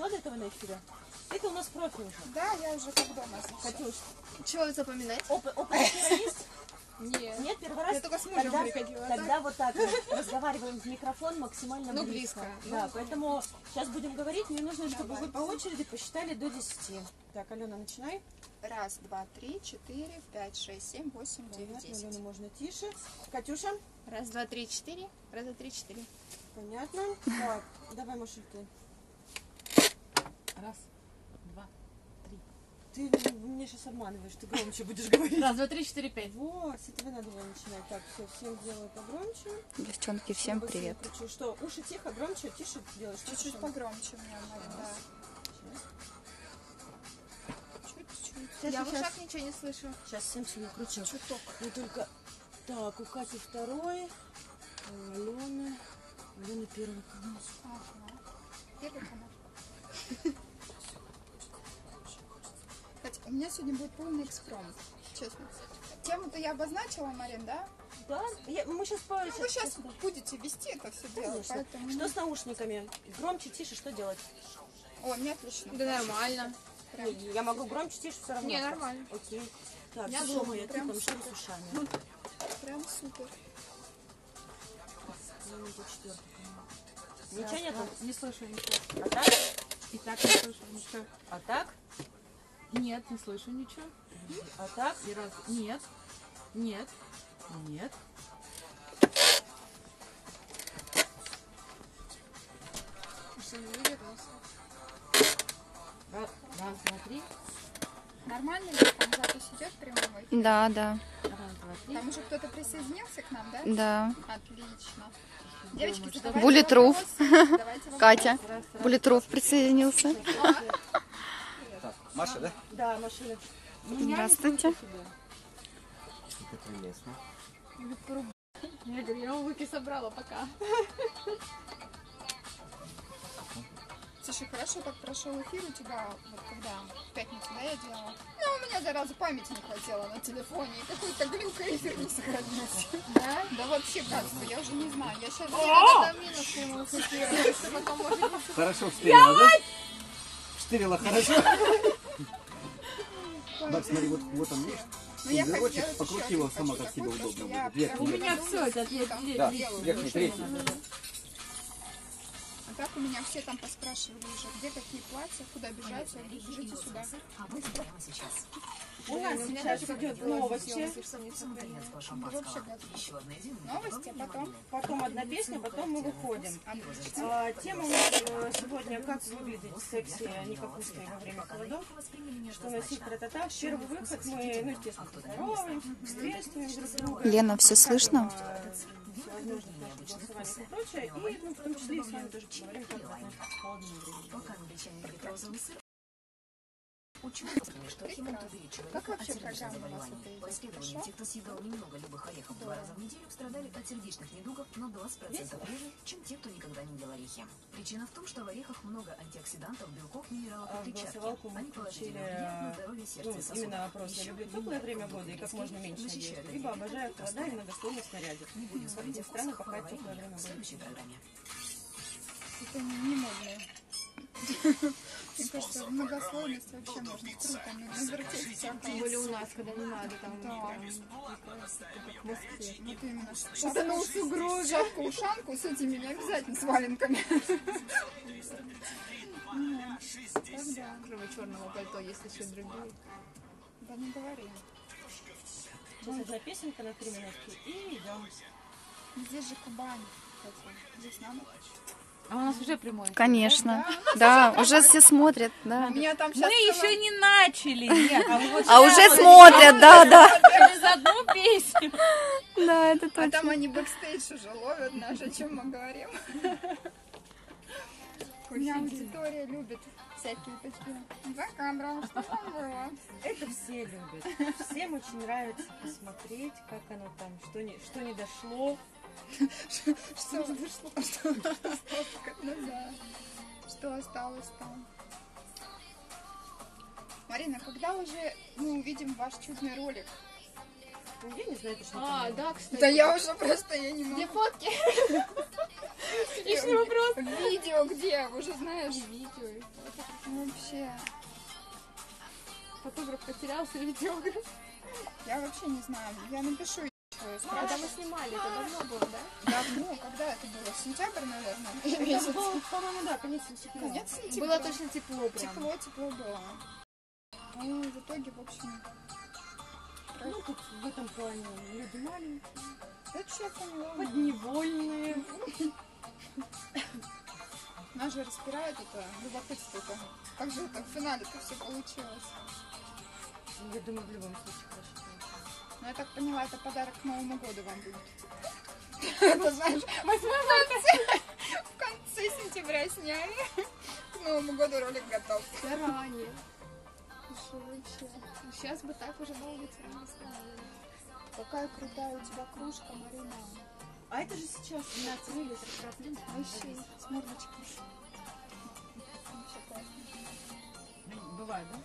Надо этого на себя? Это у нас профиль уже. Да, я уже как дома. Катюш, чего запоминать? Опыт есть? Нет. Нет, первый раз? Я только с мужем тогда приходила. Тогда так? Вот так вот разговариваем в микрофон максимально близко. Да, поэтому сейчас будем говорить. Мне нужно, чтобы вы по очереди посчитали до 10. Так, Алена, начинай. 1, 2, 3, 4, 5, 6, 7, 8, 9, 10. Алена, можно тише. Катюша? 1, 2, 3, 4. 1, 2, 3, 4. Понятно. Так, давай, Маша, ты. 1, 2, 3. Ты меня сейчас обманываешь, ты громче будешь говорить. 1, 2, 3, 4, 5. Вот, с этого надо было начинать. Так, все, всем делаю погромче. Девчонки, всем привет. Что, уши тихо, громче, тише делаешь? Чуть-чуть погромче у меня. Чуть-чуть. Я в ушах ничего не слышу. Сейчас всем себе кручу. Чуток. Ну только, так, у Кати второй, у Алены, первый канал. Ага. Первый канал. Катя, у меня сегодня будет полный экспромт, честно. Тему-то я обозначила, Марин, да? Да, мы сейчас... Ну, вы сейчас будете вести это все дело. Поэтому... Что с наушниками? Громче, тише, что делать? О, мне отлично. Да, нормально. Я могу громче, тише, все равно. Не, нормально. Окей. Так, я думаю, я прям с ушами. Прям супер. Ничего нет? Не слышу, не слышу. А так? И так не слышу ничего. А так? Нет, не слышу ничего. А так? И раз. Нет. Нет. Нет. Что, не вернулся? 1, 2, 3. Нормально ли? Там запись идет прямой? Да, да. 1, 2, 3. Там уже кто-то присоединился к нам, да? Да. Отлично. Девочки, задавайте Bulletproof. Вопрос. Катя. Bulletproof присоединился. Так, Маша, да? Да, Маша. Здравствуйте. Я говорю, я улыбки собрала пока. Слушай, хорошо так прошел эфир у тебя, вот когда в пятницу, да, я делала? Ну, у меня, зараза, памяти не хватило на телефоне, и какой-то глюк эфир не сохранился. Да? Да вообще, гадство, я уже не знаю, я сейчас до минус ему эфира. Хорошо встырила, да? Встырила хорошо. Да, смотри, вот он есть. Узелочек, покрути его сама, как тебе удобно будет. У меня все, это верхний, третий. Так у меня все там поспрашивали уже, где какие платья, куда бежать, я говорю, бежите сюда. Быстро. У нас сейчас идет новости. Новости, потом одна песня, потом мы выходим. Тема у нас сегодня, как выглядит секси, а не как узкие во время холодов, что носить тра-та-та. В первый выход мы, ну, естественно, здоровы, приветствуем друг друга. Лена, все слышно? И в том числе и с вами тоже поговорим, как вообще программа у вас это немного любых орехов 2 раза в неделю страдали от сердечных недугов на 20% реже, чем те, кто никогда не ел орехи. Причина в том, что в орехах много антиоксидантов, белков, минералов и клетчатки. Они положили на здоровье сердца и сосудов. Именно вопрос. Я люблю теплое время года и как можно меньше есть. Либо обожаю холода и многослойный снарядик. Не будем смотреть в странах, пока теплое время года. В следующей программе. Это не модное. Мне кажется, многослойность вообще можно круто навертеть. Тем более у нас, когда не надо, там, да. В Москве. Вот именно. Сейчас она усугружу жабку-ушанку с этими не обязательно с валенками. Тогда, кроме черного пальто, есть еще другие. Да не говори. Сейчас одна песенка на 3 минутки и идем. Здесь же Кубань. Здесь надо. А у нас уже прямой. Конечно. Да, да, уже все смотрят. Да. Меня там мы еще не начали. Нет, а уже смотрят, да. Через одну песню. Да, это точно. А там они бэкстейдж уже ловят наш, о чем мы говорим. У меня аудитория любит всякие такие. Да, камера, что там было? Это все любят. Всем очень нравится посмотреть, как оно там, что не дошло. Что осталось там? Марина, когда уже мы увидим ваш чудный ролик? Я не знаю, что там. Да, кстати. Да я уже просто не могу. Где фотки? Лишний вопрос. Видео где? Уже знаешь видео. Вообще. Фотограф потерялся, видеограф. Я вообще не знаю. Я напишу. Когда мы снимали, это давно было, да? Давно, когда это было? Сентябрь, наверное, или месяц? По-моему, да, конец сентября. Конец сентября. Было точно тепло прям. Тепло было. Ну, в итоге, в общем... Ну, тут в этом плане люди маленькие. Это что я поняла? Подневольные. Нас же распирает это любопытство. Как же это в финале-то все получилось? Я думаю, в любом случае хорошо. Ну, я так поняла, это подарок к Новому году вам будет. Это, знаешь, мы в конце сентября сняли. К Новому году ролик готов. Заранее. Сейчас бы так уже на улице не оставили. Какая крутая у тебя кружка, Марина. А это же сейчас 12 миллилитров. Вообще, с мордочкой. Бывает, да?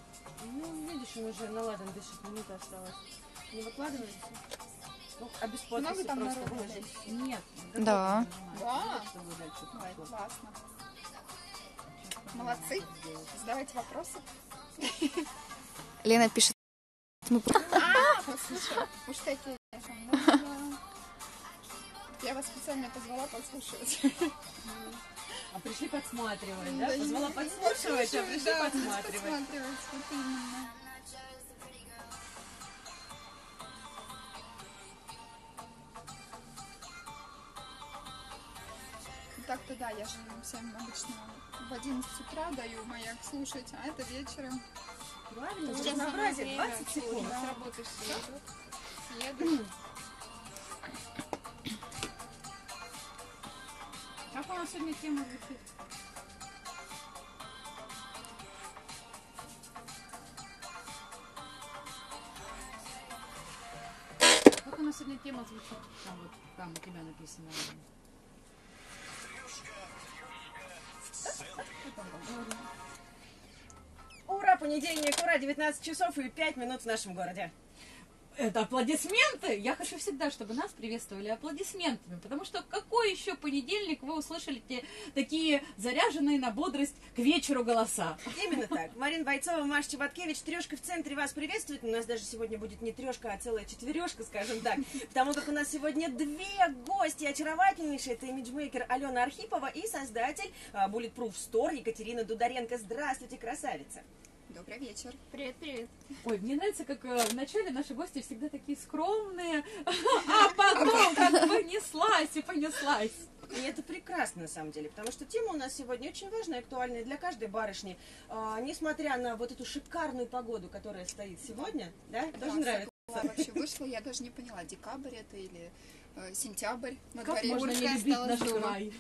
Ну, видишь, уже на ладан дышит, минута осталась. Не выкладываете? Ну, а без подписи там просто выложить? Нет. Да. Да? Ой, классно. Молодцы. Задавайте вопросы. Лена пишет. Послушай. Уж такие. Я вас специально позвала подслушивать. А пришли подсматривать, да? Позвала подслушивать, а пришли подсматривать. Так-то да, я же всем обычно в 11 утра даю маяк слушать, а это вечером. Правильно, уже разнообразие, 20 секунд. Да. Работаешь все, едешь. Как у нас сегодня тема звучит? Как у нас сегодня тема звучит? Там вот, там у тебя написано. Ура, понедельник, ура, 19 часов и 5 минут в нашем городе. Это аплодисменты! Я хочу всегда, чтобы нас приветствовали аплодисментами, потому что какой еще понедельник вы услышали такие заряженные на бодрость к вечеру голоса? Именно так. Марина Бойцова, Маша Чеботкевич, трешка в центре вас приветствует. У нас даже сегодня будет не трешка, а целая четверешка, скажем так, потому как у нас сегодня две гости очаровательнейшие. Это имиджмейкер Алена Архипова и создатель Bulletproof Store Екатерина Дударенко. Здравствуйте, красавица! Добрый вечер. Привет, привет. Ой, мне нравится, как вначале наши гости всегда такие скромные, а потом как понеслась и понеслась. И это прекрасно, на самом деле, потому что тема у нас сегодня очень важная, актуальная для каждой барышни. Несмотря на вот эту шикарную погоду, которая стоит сегодня, да, тоже нравится. Вообще вышла, я даже не поняла, декабрь это или... Сентябрь, на дворе можно не любить наш край.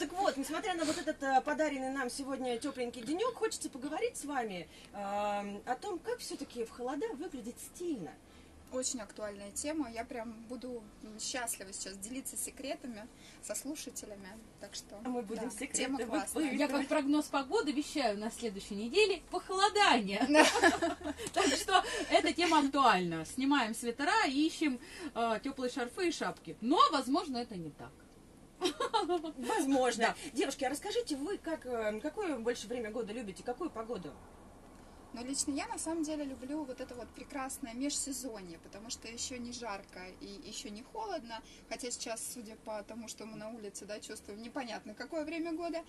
Так вот, несмотря на вот этот подаренный нам сегодня тепленький денек, хочется поговорить с вами о том, как все-таки в холода выглядит стильно. Очень актуальная тема. Я прям буду счастлива сейчас делиться секретами со слушателями. Так что мы будем секреты. Тема классная. Я как прогноз погоды вещаю на следующей неделе похолодание. Так что эта тема актуальна. Снимаем свитера и ищем теплые шарфы и шапки. Но, возможно, это не так. Возможно. Девушки, а расскажите вы, какое больше время года любите, какую погоду? Но лично я на самом деле люблю вот это вот прекрасное межсезонье, потому что еще не жарко и еще не холодно, хотя сейчас, судя по тому, что мы на улице, да, чувствуем непонятно какое время года.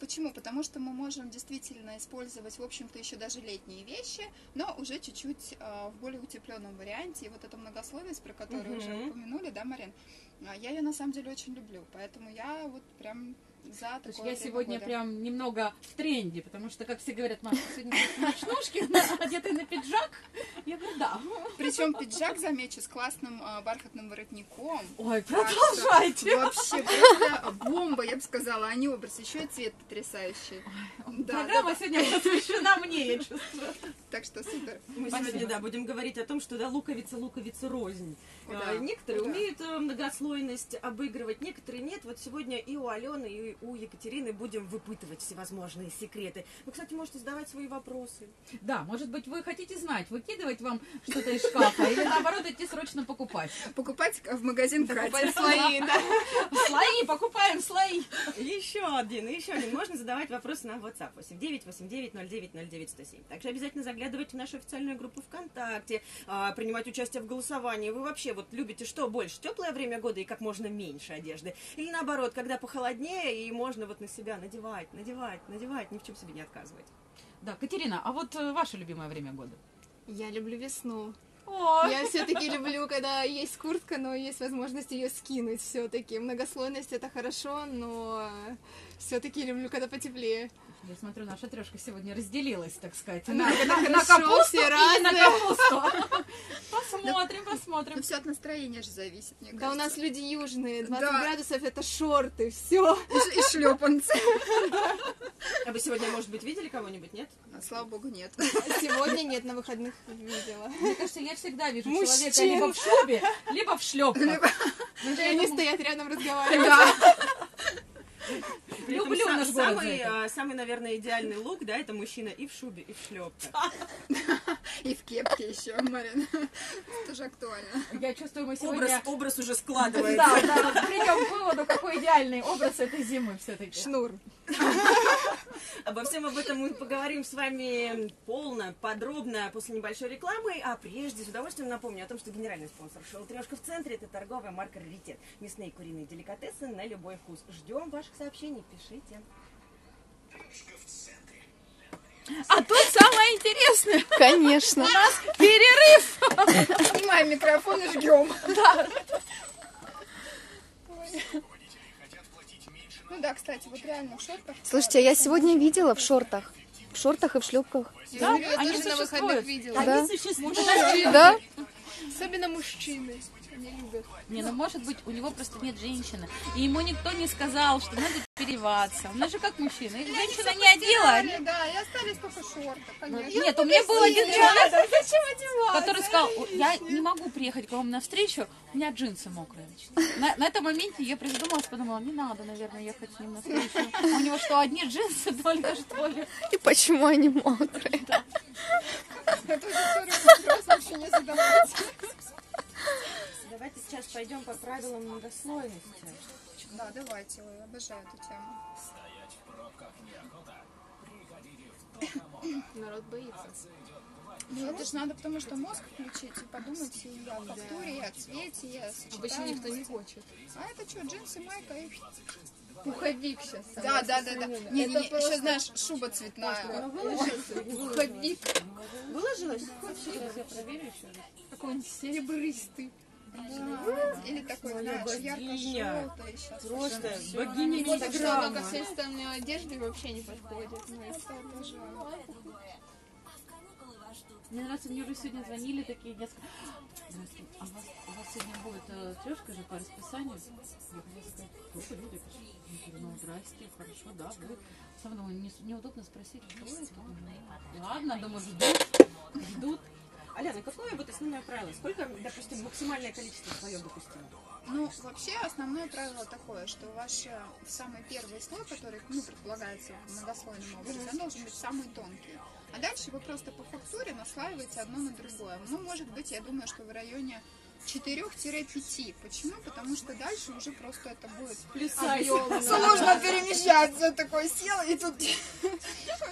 Почему? Потому что мы можем действительно использовать, в общем-то, еще даже летние вещи, но уже чуть-чуть в более утепленном варианте. И вот эта многословность, про которую уже упомянули, да, Марин, я ее на самом деле очень люблю, поэтому я вот прям... То есть я сегодня прям немного в тренде, потому что, как все говорят, Маша, сегодня ночнушки, одетые на пиджак, я говорю, да. Причем пиджак, замечу, с классным бархатным воротником. Ой, продолжайте. Вообще, просто бомба, я бы сказала, а не образ, еще и цвет потрясающий. Программа сегодня посвящена мне, я чувствую. Так что супер. Мы сегодня, да, будем говорить о том, что луковица рознь. Некоторые умеют многослойность обыгрывать, некоторые нет. Вот сегодня и у Алены, и у мы у Екатерины будем выпытывать всевозможные секреты. Вы, кстати, можете задавать свои вопросы. Да, может быть, вы хотите знать, выкидывать вам что-то из шкафа или, наоборот, идти срочно покупать. Покупать в магазин Катя. Слои, да. Слои, покупаем слои. Еще один. Можно задавать вопросы на WhatsApp 89 89 09 09 107. Также обязательно заглядывайте в нашу официальную группу ВКонтакте, принимать участие в голосовании. Вы вообще вот любите что больше? Теплое время года и как можно меньше одежды? Или наоборот, когда похолоднее и можно вот на себя надевать, ни в чем себе не отказывать. Да, Катерина, а вот ваше любимое время года? Я люблю весну. Ой. Я все-таки люблю, когда есть куртка, но есть возможность ее скинуть все-таки. Многослойность — это хорошо, но все-таки люблю, когда потеплее. Я смотрю, наша трешка сегодня разделилась, так сказать, на капусту и на капусту. Посмотрим. Ну, все от настроения же зависит, мне кажется. Да, у нас люди южные, 20 градусов — это шорты, все. И шлепанцы. А вы сегодня, может быть, видели кого-нибудь, нет? Слава богу, нет. Сегодня нет, на выходных видела. Мне кажется, я всегда вижу человека либо в шубе, либо в шлепках. Они стоят рядом, разговаривают. Люблю наш город. Самый, наверное, идеальный лук, да, это мужчина и в шубе, и в шлепках. И в кепке еще, Марина. Тоже актуально. Я чувствую, мы сегодня... Образ уже складывается. Да, придем к выводу, какой идеальный образ этой зимы все-таки. Шнур. Обо всем об этом мы поговорим с вами полно, подробно после небольшой рекламы. А прежде с удовольствием напомню о том, что генеральный спонсор шоу «Трешка в центре» — это торговая марка «Раритет». Мясные и куриные деликатесы на любой вкус. Ждем ваших сообщений. Пишите. А тут самое интересное. Конечно. У нас перерыв. Снимаем микрофон и жгем. Да. Ну да, кстати, вот реально в шортах. Слушайте, я сегодня видела в шортах. В шортах и в шлепках. Да, да? Они даже на выходных видела. Да. Они существуют. Да. Особенно мужчины. Не, ну может быть, у него просто нет женщины. И ему никто не сказал, что надо переодеваться. У нас же как мужчина. И женщина не одела. Да, и остались только шорты, конечно. Нет, у меня был один человек, который сказал, я не могу приехать к вам на встречу, у меня джинсы мокрые. На этом моменте я призадумалась, подумала, не надо, наверное, ехать с ним на встречу. У него что, одни джинсы только, что ли? И почему они мокрые? Эту историю вопрос вообще не задавать. Давайте сейчас пойдем по правилам многослойности. Да, давайте, я обожаю эту тему. Стоять в пробках неохота. Приходите в токомода. Народ боится. Ну, это же надо, потому что мозг включить и подумать и о фактуре, и о цвете, и о сочетании. Обычно никто не хочет. А это что, джинсы, майка и... Пуховик сейчас. Да. Не, сейчас, знаешь, шуба цветная. Пуховик. Выложилась? Сейчас я проверю еще. Какой-нибудь серебристый. Да. Или такой, знаешь, ярко-желтый. Просто богиня Инстаграма. Только все остальные одежды вообще не подходят. Мне нравится, мне уже сегодня звонили такие несколько... А у вас сегодня будет трешка же по расписанию? Я хотела сказать, кто люди пишут. Ну, здрасте, хорошо, да, будет. Сам думаю, неудобно спросить, кто это? Ладно, думаю, ждут. Алена, какое вот основное правило? Сколько, допустим, максимальное количество слоев допустимо? Ну, вообще, основное правило такое, что ваш самый первый слой, который, ну, предполагается многослойным образом, он должен быть самый тонкий. А дальше вы просто по фактуре наслаиваете одно на другое. Ну, может быть, я думаю, что в районе 4-5. Почему? Потому что дальше уже просто это будет объемно. Сложно перемещаться, такой сел и тут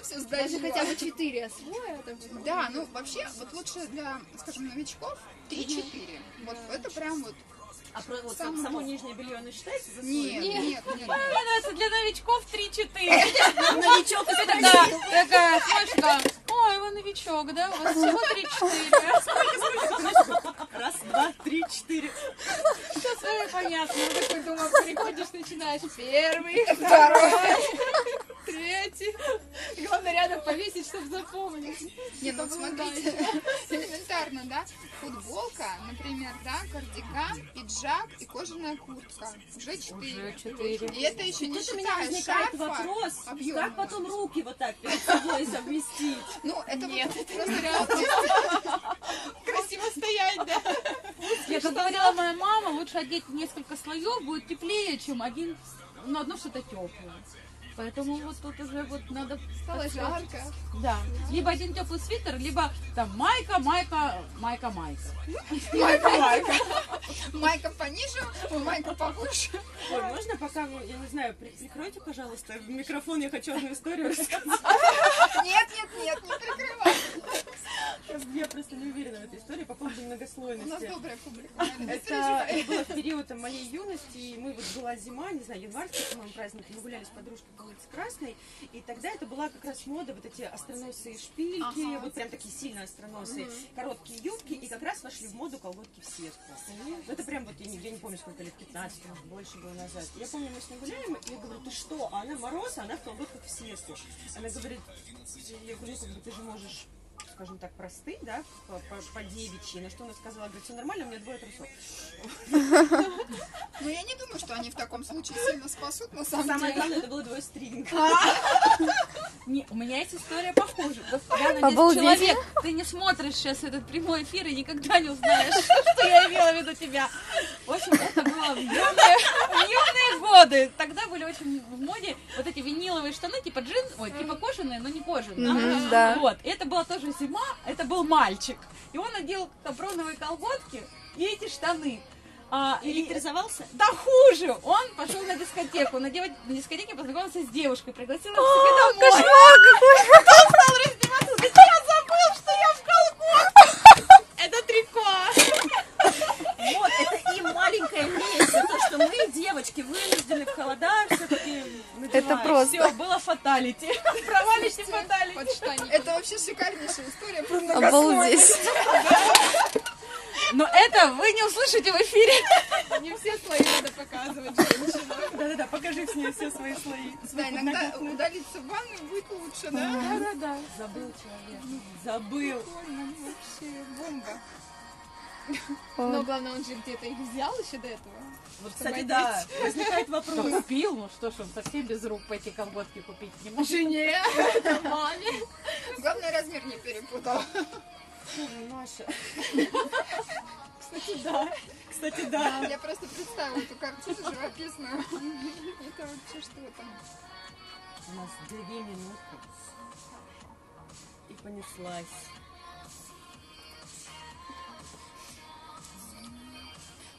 все сдачи. Хотя бы 4 освоя. Да, ну вообще, вот лучше для, скажем, новичков 3-4. Вот это прям вот. А вот само нижнее белье, оно считается за слой? Нет. Понравится для новичков 3-4. Новичок, это такая флешка. Ой, вы новичок, да? У вас всего 3-4. Раз, два, три, четыре. Все с вами понятно. Ты такой, думаю, переходишь, начинаешь. Первый, второй, третий. Главное, рядом повесить, чтобы запомнить. Нет, ну смотрите, элементарно, да? Футболка, например, да, кардиган, пиджак и кожаная куртка. Уже 4. И это еще не считая шарфа объемного. Как потом руки вот так перед собой совместить? Ну, это вот просто реально. Красиво стоять, да? Я, как говорила моя мама, лучше одеть несколько слоев, будет теплее, чем один но одно что-то теплое. Поэтому вот тут уже вот надо... Стало жарко. Да. Либо один теплый свитер, либо там майка. Майка пониже, майка повыше. Ой, можно пока, я не знаю, прикройте, пожалуйста, в микрофон, я хочу одну историю рассказать. Нет, не прикрывай. Я просто не уверена в этой истории по поводу многослойности. У нас добрая публика. Это было в период моей юности, и мы вот была зима, не знаю, январский, по-моему, праздник, мы гуляли с подружкой с красной, и тогда это была как раз мода, вот эти остроносые шпильки, вот прям такие сильно остроносые, короткие юбки, и как раз вошли в моду колготки в сетку. Это прям вот, я не помню, сколько лет, 15, больше было назад. Я помню, мы с ней гуляем, и я говорю, ты что? А она мороз, а она в колготках в сетку. Она говорит, я говорю, ты же можешь... скажем так, просты, да, по девичьи. На что она сказала, говорит, все нормально, у меня двое трусов. Ну, я не думаю, что они в таком случае сильно спасут, но самое главное, это было двое стрингов. У меня есть история похожа. Я надеюсь, человек, ты не смотришь сейчас этот прямой эфир и никогда не узнаешь, что я имела в виду тебя. В общем, это было в юные годы. Тогда были очень в моде вот эти виниловые штаны, типа джинсы, ой, типа кожаные, но не кожаные. Вот, это было тоже зимой. Это был мальчик, и он надел капроновые колготки и эти штаны. Электризовался? Да хуже! Он пошел на дискотеку. На дискотеке познакомился с девушкой, пригласил его к себе домой. Потом стал раздеваться, говорит, я забыл, что я в колготках. Это трико. Вот, это и маленькая месть за то, что мы, девочки, вынуждены в холодах все-таки надевать. Это просто. Все, было фаталити. Провалище фаталити. Это вообще шикарнейшая история про многослойность. Но это вы не услышите в эфире. Не все слои надо показывать, женщина. Да-да-да, покажи мне все свои слои. Да, иногда удалиться в ванну будет лучше, да? Да-да-да. Забыл человек. Забыл. Вообще бомба. Но главное, он же где-то их взял еще до этого. Вот, кстати, да, возникает вопрос. Кто купил, ну что ж, он совсем без рук по эти колготки купить не может. Жене, маме. Главное, размер не перепутал. Маша. Кстати, да. Кстати, да. Я просто представила эту картину живописную. Это вообще что-то. У нас 2 минуты. И понеслась.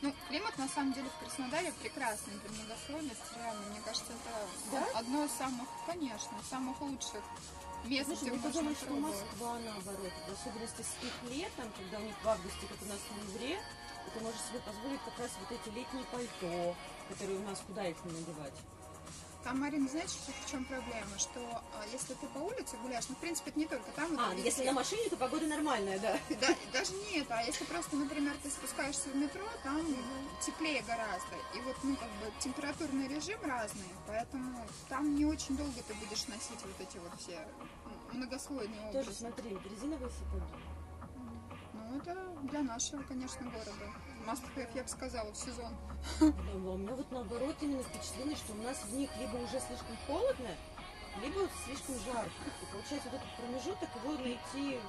Ну, климат, на самом деле, в Краснодаре прекрасный для многослойности, реально. Мне кажется, это одно из самых, конечно, самых лучших. Слушай, мне казалось, что Москва наоборот, в особенности с их летом, когда у них в августе, как у нас в ноябре, ты можешь себе позволить как раз вот эти летние пальто, которые у нас, куда их не надевать? Там, Марина, знаешь, в чем проблема, что если ты по улице гуляешь, ну, в принципе, это не только там. А, если на машине, то погода нормальная, да? Да, даже нет, а если просто, например, ты спускаешься в метро, там теплее гораздо. И вот, ну, как бы, температурный режим разный, поэтому там не очень долго ты будешь носить вот эти вот все многослойные образы. Тоже, смотри, резиновые сапоги. Ну, это для нашего, конечно, города. Must-have, я бы сказала, в сезон. У меня вот наоборот именно впечатление, что у нас в них либо уже слишком холодно, либо слишком жарко. И получается, вот этот промежуток, его найти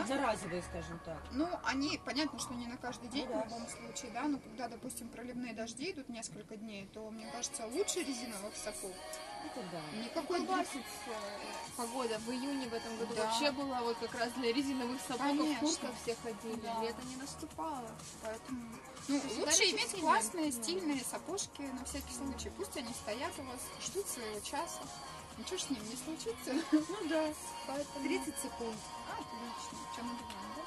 одноразовые, скажем так. Ну, они, понятно, что не на каждый день, в любом случае, да, но когда, допустим, проливные дожди идут несколько дней, то, мне кажется, лучше резиновых сапог. Это да. Никакой басица. Погода в июне в этом году вообще была вот как раз для резиновых сапог, в куртках все ходили, лето не наступало. Поэтому... Ну, лучше иметь классные, стильные сапожки на всякий случай. Пусть они стоят у вас, ждут своего часа. Ничего с ним не случится. Ну да. Поэтому... 30 секунд. Отлично. Чем мы думаем, да?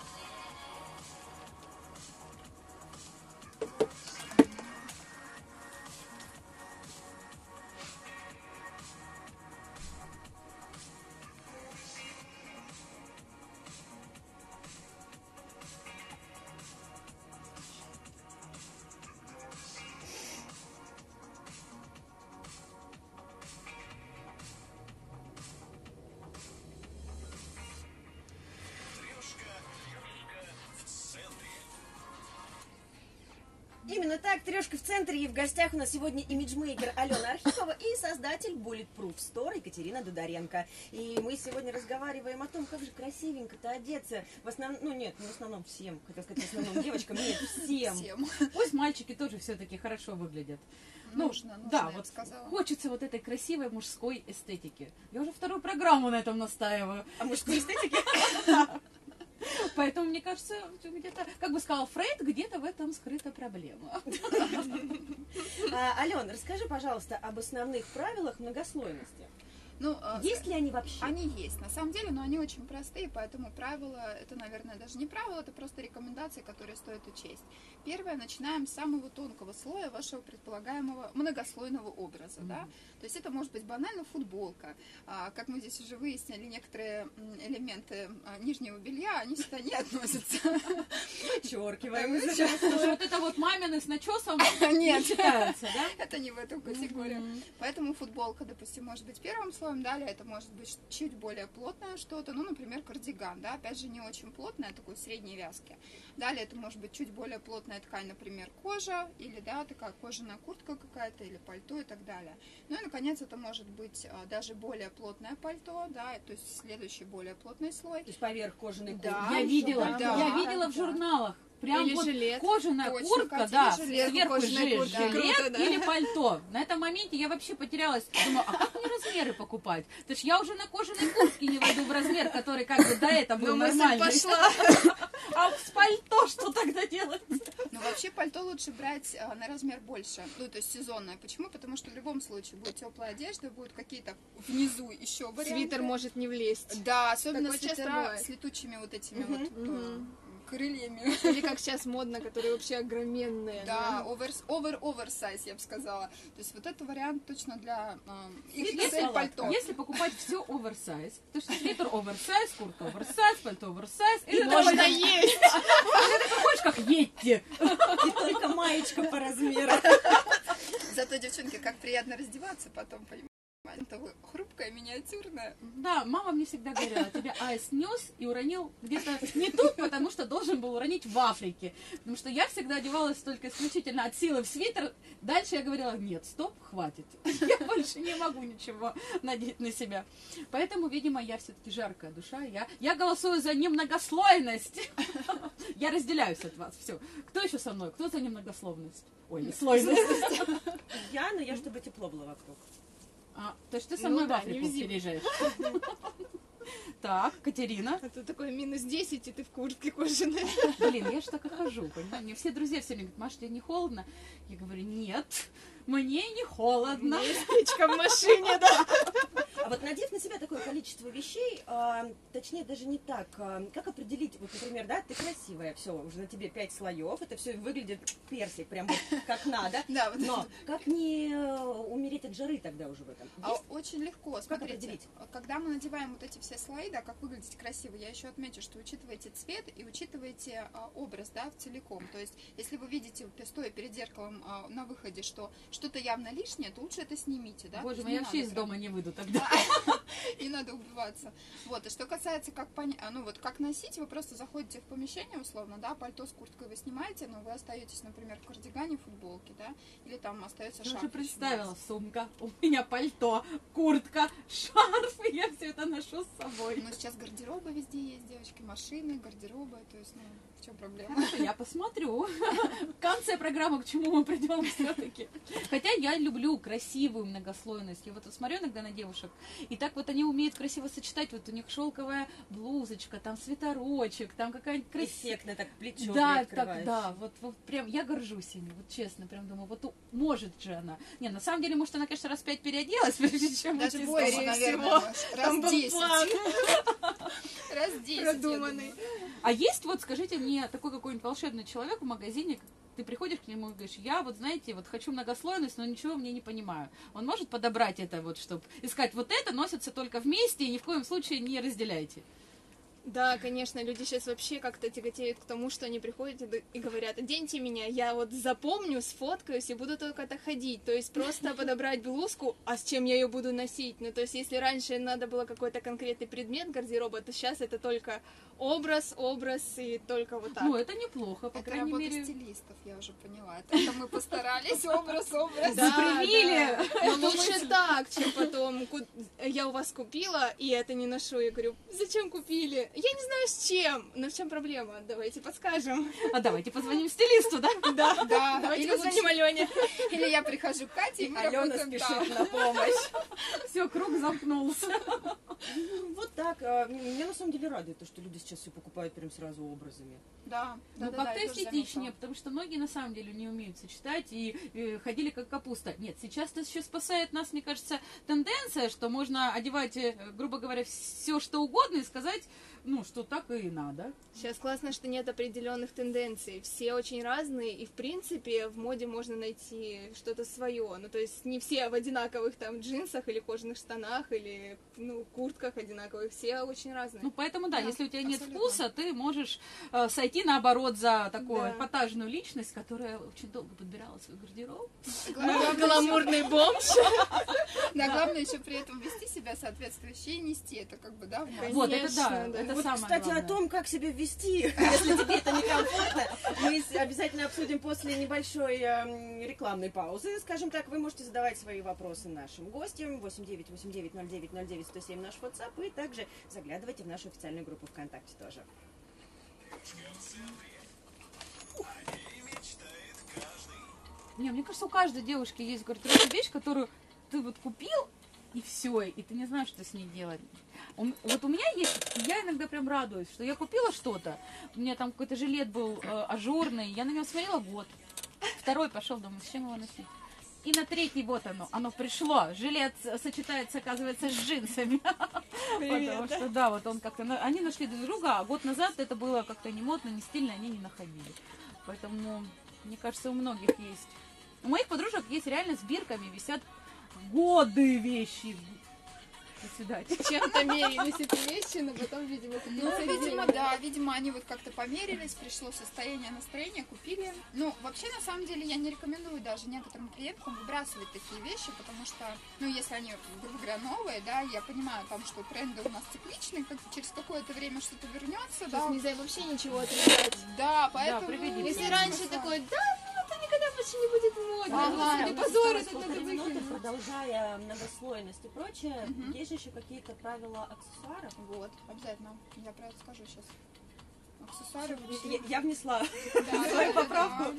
Именно так, трешка в центре, и в гостях у нас сегодня имиджмейкер Алена Архипова и создатель Bulletproof Store Екатерина Дударенко. И мы сегодня разговариваем о том, как же красивенько-то одеться. В основном, ну нет, не в основном всем, хотел сказать, в основном девочкам, нет, всем. Пусть мальчики тоже все-таки хорошо выглядят. Нужно, да, вот сказала. Хочется вот этой красивой мужской эстетики. Я уже вторую программу на этом настаиваю. А мужской эстетики? Поэтому, мне кажется, где-то, как бы сказал Фрейд, где-то в этом скрыта проблема. Алена, расскажи, пожалуйста, об основных правилах многослойности. Ну, есть ли они вообще? Они есть, на самом деле, но они очень простые, поэтому правила, это, наверное, даже не правила, это просто рекомендации, которые стоит учесть. Первое, начинаем с самого тонкого слоя вашего предполагаемого многослойного образа, да? То есть это может быть банально футболка, как мы здесь уже выяснили, некоторые элементы нижнего белья, они сюда не относятся. Подчеркиваем. Вот это вот мамины с начесом не считается, да? Это не в эту категорию. Поэтому футболка, допустим, может быть первым слоем. Далее это может быть чуть более плотное что-то, ну, например, кардиган, да, опять же, не очень плотное, такой средней вязки. Далее это может быть чуть более плотная ткань, например, кожа, или, да, такая кожаная куртка какая-то, или пальто и так далее. Ну и, наконец, это может быть даже более плотное пальто, да, то есть следующий более плотный слой. То есть поверх кожаной куртки. Да, я видела в журналах. Прям или вот жилет, кожаная куртка, да, сверху жилет, да. Круто, да. Или пальто. На этом моменте я вообще потерялась. Думаю, а как мне размеры покупать? То есть я уже на кожаной куртке не войду в размер, который как бы до этого был нормальный. А с пальто что тогда делать? Ну, вообще пальто лучше брать на размер больше, ну, то есть сезонное. Почему? Потому что в любом случае будет теплая одежда, будут какие-то внизу еще варианты. Свитер может не влезть. Да, особенно с летучими вот этими вот... крыльями. Или как сейчас модно, которые вообще огроменные. Да, оверсайз, я бы сказала. То есть вот этот вариант точно для пальто. Если покупать все оверсайз, то что свитер оверсайз, куртка оверсайз, пальто оверсайз. И можно есть. Ты хочешь, как едьте. И только маечка по размеру. Зато, девчонки, как приятно раздеваться потом, понимаете. Хрупкая, миниатюрная. Да, мама мне всегда говорила, тебя айс нес и уронил где-то не тут, потому что должен был уронить в Африке. Потому что я всегда одевалась только исключительно от силы в свитер. Дальше я говорила, нет, стоп, хватит. Я больше не могу ничего надеть на себя. Поэтому, видимо, я все-таки жаркая душа. Я голосую за немногослойность. Я разделяюсь от вас. Все. Кто еще со мной? Кто за немногословность? Ой, не слойность. Я, но я, чтобы тепло было вокруг. А, то есть ты со мной, ну, в Африку переезжаешь. Так, Катерина. Это такое -10, и ты в куртке кожаной. Блин, я же так и хожу, понимаешь? Мне все друзья все время говорят, Маш, тебе не холодно? Я говорю, нет, мне не холодно. У меня есть печка в машине, да. А вот надев на себя такое количество вещей, точнее даже не так, как определить, вот, например, да, ты красивая, все, уже на тебе 5 слоев, это все выглядит персик, прям вот как надо, но как не умереть от жары тогда уже в этом? Очень легко, смотрите, когда мы надеваем вот эти все слои, да, как выглядеть красиво, я еще отмечу, что учитываете цвет и учитываете образ, да, в целиком, то есть, если вы видите, стоя перед зеркалом на выходе, что что-то явно лишнее, то лучше это снимите, да? Боже мой, я вообще из дома не выйду тогда. И надо убиваться. Вот, и что касается, как носить, вы просто заходите в помещение, условно, да, пальто с курткой вы снимаете, но вы остаетесь, например, в кардигане, футболке, да, или там остается шарф. Я уже представила, сумка, у меня пальто, куртка, шарф, и я все это ношу с собой. Ну, сейчас гардеробы везде есть, девочки, машины, гардеробы, то есть, ну, в чем проблема? Хорошо, я посмотрю в конце программы, к чему мы придем все-таки. Хотя я люблю красивую многослойность. Я вот смотрю иногда на девушек, и так вот они умеют красиво сочетать. Вот у них шелковая блузочка, там свитерочек, там какая-нибудь красивая. Эффектно так плечо, да, так, да, вот прям я горжусь ими, вот честно, прям думаю, вот может же она. Не, на самом деле, может, она, конечно, раз 5 переоделась, прежде чем даже больше, наверное, раз 10. Раз 10 продуманный. А есть, вот скажите мне, такой какой-нибудь волшебный человек в магазине, ты приходишь к нему и говоришь, я вот, знаете, вот хочу многослойность, но ничего мне не понимаю. Он может подобрать это, вот, чтобы искать вот это, носится только вместе, и ни в коем случае не разделяйте. Да, конечно, люди сейчас вообще как-то тяготеют к тому, что они приходят и говорят: оденьте меня, я вот запомню, сфоткаюсь и буду только так ходить. То есть просто подобрать блузку, а с чем я ее буду носить? Ну, то есть если раньше надо было какой-то конкретный предмет гардероба, то сейчас это только образ и только вот так. Ну, это неплохо, по крайней мере. Это работа стилистов, я уже поняла. Это мы постарались, образ. Да, привили. Но лучше так, чем потом: я у вас купила, и это не ношу. Я говорю: зачем купили? Я не знаю с чем, но в чем проблема? Давайте подскажем. А давайте позвоним стилисту, да? Да. Давайте позвоним Алене. Или я прихожу к Кате, и мы работаем там. На помощь. Все, круг замкнулся. Вот так. Меня на самом деле радует то, что люди сейчас все покупают прям сразу образами. Да. Ну как-то эстетичнее, потому что многие на самом деле не умеют сочетать и ходили как капуста. Нет, сейчас это еще спасает нас, мне кажется, тенденция, что можно одевать, грубо говоря, все что угодно и сказать, ну, что так и надо. Сейчас классно, что нет определенных тенденций. Все очень разные, и, в принципе, в моде можно найти что-то свое. Ну, то есть не все в одинаковых там джинсах или кожаных штанах, или, ну, куртках одинаковых. Все очень разные. Ну, поэтому, да, если у тебя абсолютно нет вкуса, ты можешь сойти, наоборот, за такую эпатажную личность, которая очень долго подбирала свой гардероб. Гламурный бомж. Да, главное еще при этом вести себя соответствующе и нести это, как бы, да, в массе. Вот, это да. Вот, кстати, главное о том, как себя вести, если тебе это некомфортно, мы обязательно обсудим после небольшой рекламной паузы. Скажем так, вы можете задавать свои вопросы нашим гостям. 8989090907 наш WhatsApp. И также заглядывайте в нашу официальную группу ВКонтакте тоже. Не, мне кажется, у каждой девушки есть гардеробная вещь, которую ты вот купил, и все, и ты не знаешь, что с ней делать. Вот у меня есть, я иногда прям радуюсь, что я купила что-то, у меня там какой-то жилет был ажурный, я на него смотрела год, второй пошел, думаю, с чем его носить? И на третий вот оно пришло, жилет сочетается, оказывается, с джинсами. Привет, потому что, да, вот он как-то, они нашли друг друга, а год назад это было как-то не модно, не стильно, они не находили. Поэтому, мне кажется, у многих есть. У моих подружек есть реально с бирками, висят годы вещи. Чем-то мерились эти вещи, но потом, видимо, видимо, они вот как-то померились, пришло состояние настроения, купили. Ну, вообще, на самом деле, я не рекомендую даже некоторым клиенткам выбрасывать такие вещи, потому что, ну, если они, грубо говоря, новые, да, я понимаю, там, что тренды у нас цикличные, как через какое-то время что-то вернется, да. Нельзя вообще ничего отрезать. Да, поэтому... Если раньше такой, никогда больше не будет модно. Позор, это надо выкинуть. Продолжая многослойность и прочее, есть же еще какие-то правила аксессуаров? Вот, обязательно. Я про это скажу сейчас. Аксессуары... Я внесла свою поправку.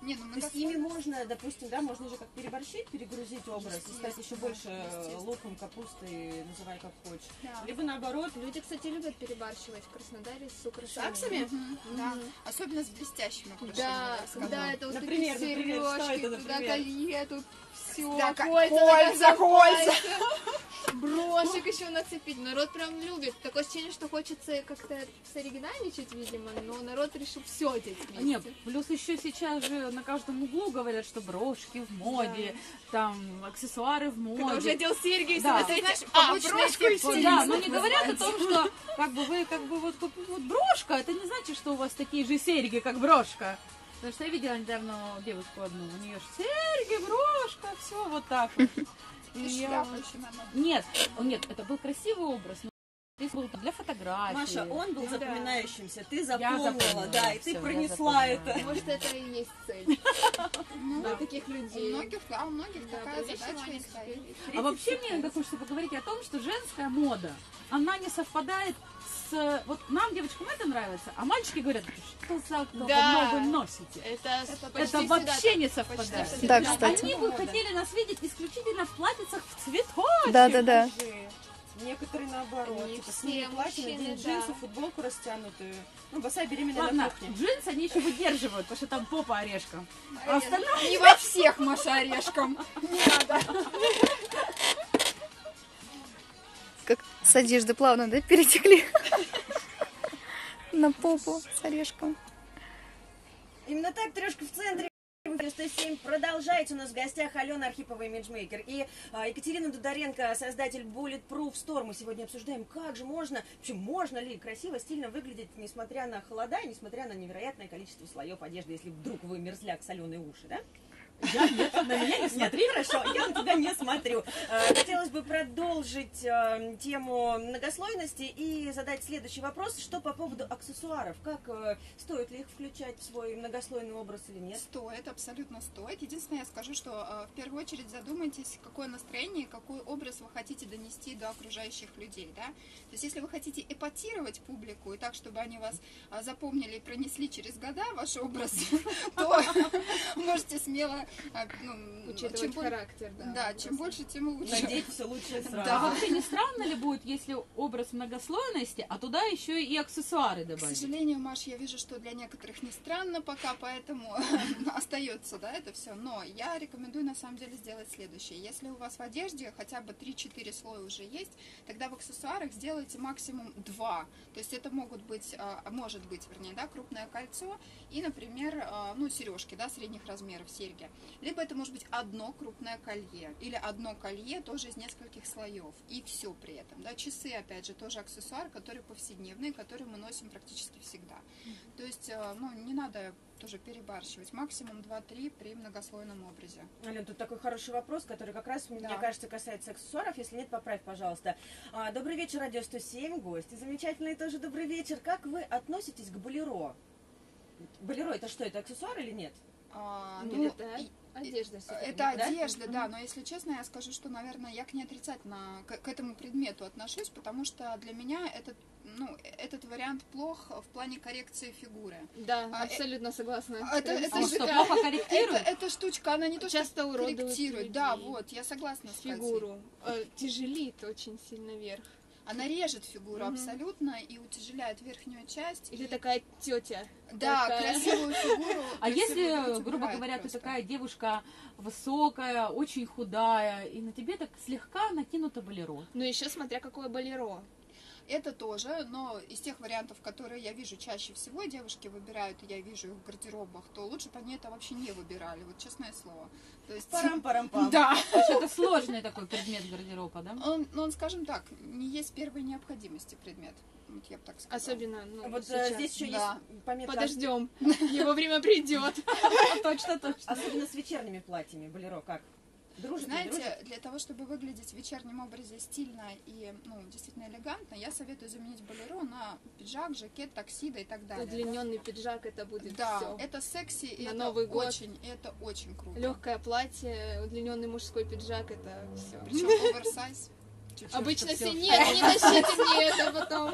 То есть ими можно, допустим, да, можно же как переборщить, перегрузить образ, и стать еще больше луком, капустой, называй как хочешь. Да. Либо наоборот. Люди, кстати, любят перебарщивать в Краснодаре с украшениями. С аксами? Да. Особенно с блестящими украшениями. Да, да, это вот например, такие сережки, туда колье, тут все, да, кольца. Брошек еще нацепить. Народ прям любит. Такое ощущение, что хочется как-то соригинальничать, видимо, но народ решил все здесь вместе. Нет, плюс еще сейчас же на каждом углу говорят, что брошки в моде, там, аксессуары в моде. Когда уже одел серьги, ты знаешь, брошку и серьги. Да, но не говорят о том, что как бы вы, вот брошка, это не значит, что у вас такие же серьги, как брошка. Потому что я видела недавно девушку одну, у нее же серьги, брошка, все вот так вот. Нет, это был красивый образ, но ты был для фотографии. Маша, он был запоминающимся, ты запомнила, да, и ты пронесла это. Может, это и есть цель для таких людей. А у многих такая задача. А вообще мне иногда хочется поговорить о том, что женская мода, она не совпадает с... Вот нам, девочкам, это нравится, а мальчики говорят, что за много носите. Это вообще не совпадает. Да, кстати. Они бы хотели нас видеть исключительно в платьицах в цветочек. Да. Некоторые наоборот, типа, с ними платье, надеть джинсы, футболку растянутую. Ну, босая беременная на кухне. Джинсы они еще выдерживают, потому что там попа орешком. А остальное... Не во всех, Маша, орешком. Не надо. Как с одежды плавно, да, перетекли на попу с орешком. Именно так, трешка в центре. Радио 107 продолжает. У нас в гостях Алена Архипова, имиджмейкер, и Екатерина Дударенко, создатель Bulletproof Store. Мы сегодня обсуждаем, как же можно, вообще можно ли красиво, стильно выглядеть, несмотря на холода и несмотря на невероятное количество слоев одежды, если вдруг вы мерзляк, соленые уши, да? Я, нет, на меня не смотри, хорошо, я на тебя не смотрю. Хотелось бы продолжить тему многослойности и задать следующий вопрос. Что по поводу аксессуаров? Как стоит ли их включать в свой многослойный образ или нет? Стоит, абсолютно стоит. Единственное, я скажу, что в первую очередь задумайтесь, какое настроение, какой образ вы хотите донести до окружающих людей. Да? То есть, если вы хотите эпатировать публику, и так, чтобы они вас запомнили и пронесли через года ваш образ, то можете смело... Учитывать характер, да. Да, чем больше, тем лучше. Надеяться лучше сразу. Да. А вообще не странно ли будет, если образ многослойности, а туда еще и аксессуары добавить? К сожалению, Маш, я вижу, что для некоторых не странно пока, поэтому остается, да, это все. Но я рекомендую, на самом деле, сделать следующее. Если у вас в одежде хотя бы 3-4 слоя уже есть, тогда в аксессуарах сделайте максимум 2. То есть это могут быть, может быть, крупное кольцо и, например, ну, сережки, да, средних размеров, серьги. Либо это может быть одно крупное колье, или одно колье тоже из нескольких слоев, и все при этом. Да? Часы, опять же, тоже аксессуар, который повседневный, который мы носим практически всегда. То есть, ну, не надо тоже перебарщивать. Максимум 2-3 при многослойном образе. Алена, тут такой хороший вопрос, который как раз, да, мне кажется, касается аксессуаров. Если нет, поправь, пожалуйста. Добрый вечер, Радио 107, гости замечательные, тоже добрый вечер. Как вы относитесь к болеро? Болеро — это что, это аксессуар или нет? Одежда. Это одежда, да, но если честно, я скажу, что, наверное, я к ней отрицательно к этому предмету отношусь, потому что для меня этот, ну, этот вариант плох в плане коррекции фигуры. Да, абсолютно согласна. Эта штучка, она не то, часто что корректирует, да, вот, я согласна с фигуру. Тяжелит очень сильно вверх. Она режет фигуру абсолютно и утяжеляет верхнюю часть. Или такая тетя. Да, такая красивую фигуру. А если, грубо говоря, ты такая девушка высокая, очень худая, и на тебе так слегка накинуто болеро? Ну еще смотря какое болеро. Это тоже, но из тех вариантов, которые я вижу чаще всего, девушки выбирают, и я вижу их в гардеробах, то лучше бы они это вообще не выбирали, вот честное слово. То есть... Парам-парам-пам. Да. Это сложный такой предмет гардероба, да? Он, скажем так, не есть первой необходимости предмет. Я бы так сказала. Особенно, ну, вот сейчас. Здесь еще да. Есть пометка. Подождем, его время придет. Точно, точно. Особенно с вечерними платьями, болеро как? Дружит, знаете, для того, чтобы выглядеть в вечернем образе стильно и, ну, действительно элегантно, я советую заменить болеро на пиджак, жакет, токсидо и так далее. Удлиненный пиджак, это будет да, все. Это секси, и это Новый год. Очень, и это очень круто. Легкое платье, удлиненный мужской пиджак, это все. Причем оверсайз. Обычно все, нет, не носите мне это потом.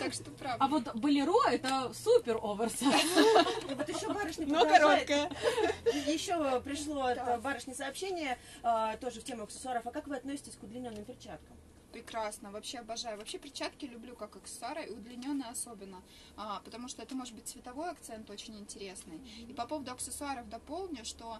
Так что правда. А вот болеро — это супер оверсайз. Вот еще барышня продолжает. Еще пришло от барышни сообщение, тоже в тему аксессуаров. А как вы относитесь к удлиненным перчаткам? Прекрасно, вообще обожаю. Вообще перчатки люблю как аксессуары, и удлиненные особенно, потому что это может быть цветовой акцент очень интересный. И по поводу аксессуаров дополню, что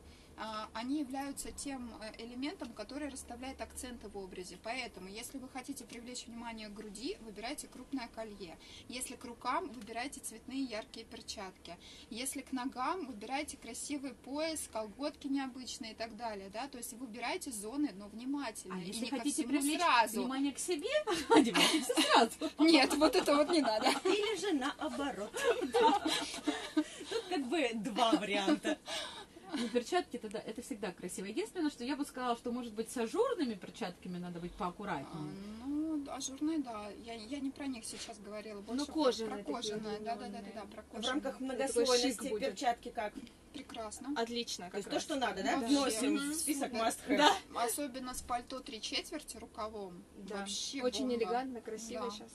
они являются тем элементом, который расставляет акценты в образе. Поэтому, если вы хотите привлечь внимание к груди, выбирайте крупное колье. Если к рукам, выбирайте цветные яркие перчатки. Если к ногам, выбирайте красивый пояс, колготки необычные и так далее. Да? То есть выбирайте зоны, но внимательно. А если не хотите привлечь сразу внимание к себе, одевайте все сразу. Нет, вот это вот не надо. Или же наоборот. Тут как бы два варианта. Ну, перчатки тогда это всегда красиво. Единственное, что я бы сказала, что, может быть, с ажурными перчатками надо быть поаккуратнее. Ну, ажурные, да. Я не про них сейчас говорила. Больше ну, кожаные. Про кожаные, да, про кожаные. В рамках многослойности перчатки как? Прекрасно. Отлично. Как то есть то, что надо, да? Вносим в список must-have. Да. Особенно с пальто 3/4 рукавом. Да. Вообще очень бомба. Элегантно, красиво да. Сейчас.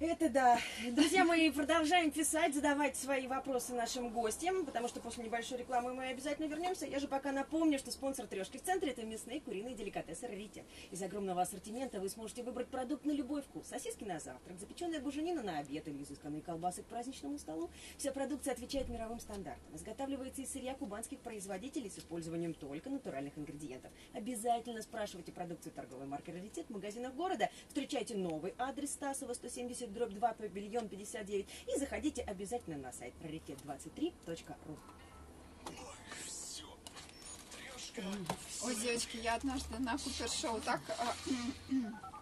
Это да. Друзья, мы продолжаем писать, задавать свои вопросы нашим гостям, потому что после небольшой рекламы мы обязательно вернемся. Я же пока напомню, что спонсор «Трешки» в центре — это мясные куриные деликатесы «Раритет». Из огромного ассортимента вы сможете выбрать продукт на любой вкус. Сосиски на завтрак, запеченная буженина на обед или изысканные колбасы к праздничному столу. Вся продукция отвечает мировым стандартам. Изготавливается из сырья кубанских производителей с использованием только натуральных ингредиентов. Обязательно спрашивайте продукцию торговой марки «Раритет» в магазинах города. Встречайте новый адрес Стасова 170/2, павильон 59, и заходите обязательно на сайт raritet23.ru. Ой, девочки, я однажды на Купер-шоу так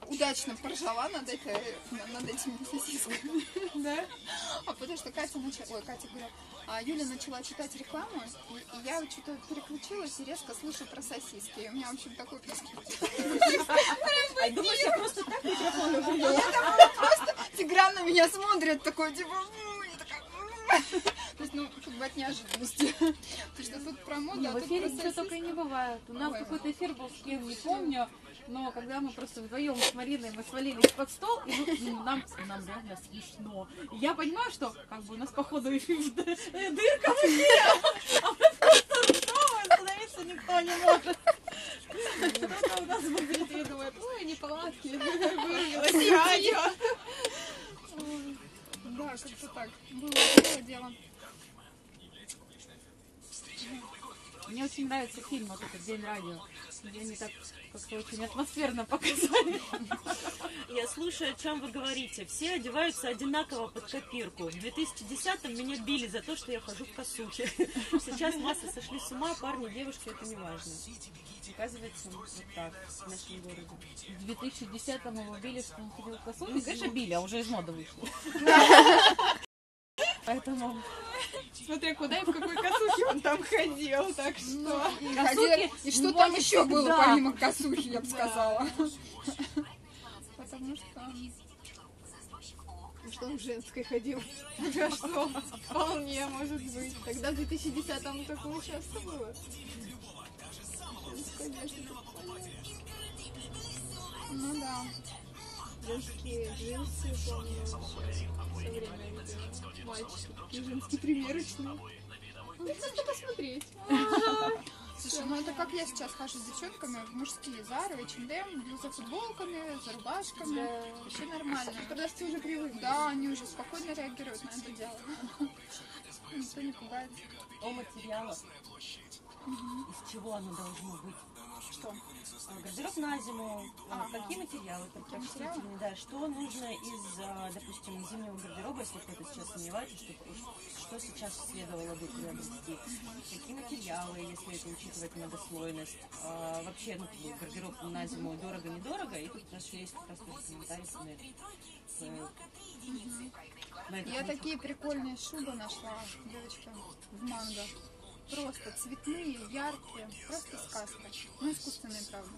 удачно поржала над этими сосисками. Да? А потому что Катя начала... Ой, Катя говорит, Юля начала читать рекламу, и я что-то переключилась и резко слышу про сосиски. И у меня, в общем, такой писки. А думаешь, я просто так микрофон увидела? Я думала, просто Тигран на меня смотрит, такой, типа... То есть, ну, как бы от неожиданности. Потому что тут про моду, а тут в эфире ничего только и не бывает. У нас какой-то эфир был, я не помню, но когда мы просто вдвоем с Мариной, мы свалились под стол, и нам реально смешно. Я понимаю, что как бы у нас по ходу эфир дырка в эфире, а мы просто ржем, остановиться никто не может. Кто-то у нас выглядит и думает, ой, неполадки, вырвалось радио. Да, как-то так. Было дело. Мне очень нравится фильм вот этот «День радио». Где они так как-то очень атмосферно показали. Я слушаю, о чем вы говорите. Все одеваются одинаково под копирку. В 2010-м меня били за то, что я хожу в косухе. Сейчас массы сошли с ума, парни, девушки, это не важно. Оказывается, вот так, в нашем городе. В 2010-м его били, что он ходил в косухе. Ну, конечно, били, а уже из моды вышло. Поэтому... Смотря куда и в какой косухе он там ходил, так что... И, косухи, и что там еще всегда было помимо косухи, я бы сказала. Потому что он в женской ходил. Да что, вполне может быть. Тогда в 2010-м такого часто было. Конечно. Ну да. Женские джинсы, помню, все время это мальчики, такие женские примерочные. Надо посмотреть. Слушай, ну это как я сейчас хожу с девчонками в мужские Зары, H&M, за футболками, за рубашками, вообще нормально. Продавцы уже привыкли. Да, они уже спокойно реагируют на это дело. Никто не пугается. О материалах. Из чего оно должно быть? Что? Гардероб на зиму, какие материалы, да, что нужно из, допустим, зимнего гардероба, если кто-то сейчас сомневается, что сейчас следовало бы приобрести, какие материалы, если это учитывать многослойность, вообще гардероб на зиму дорого-недорого, и тут у нас есть как раз комментарий на это. Я такие прикольные шубы нашла, девочки, в манго. Просто цветные, яркие, просто сказка. Ну, искусственные, правда.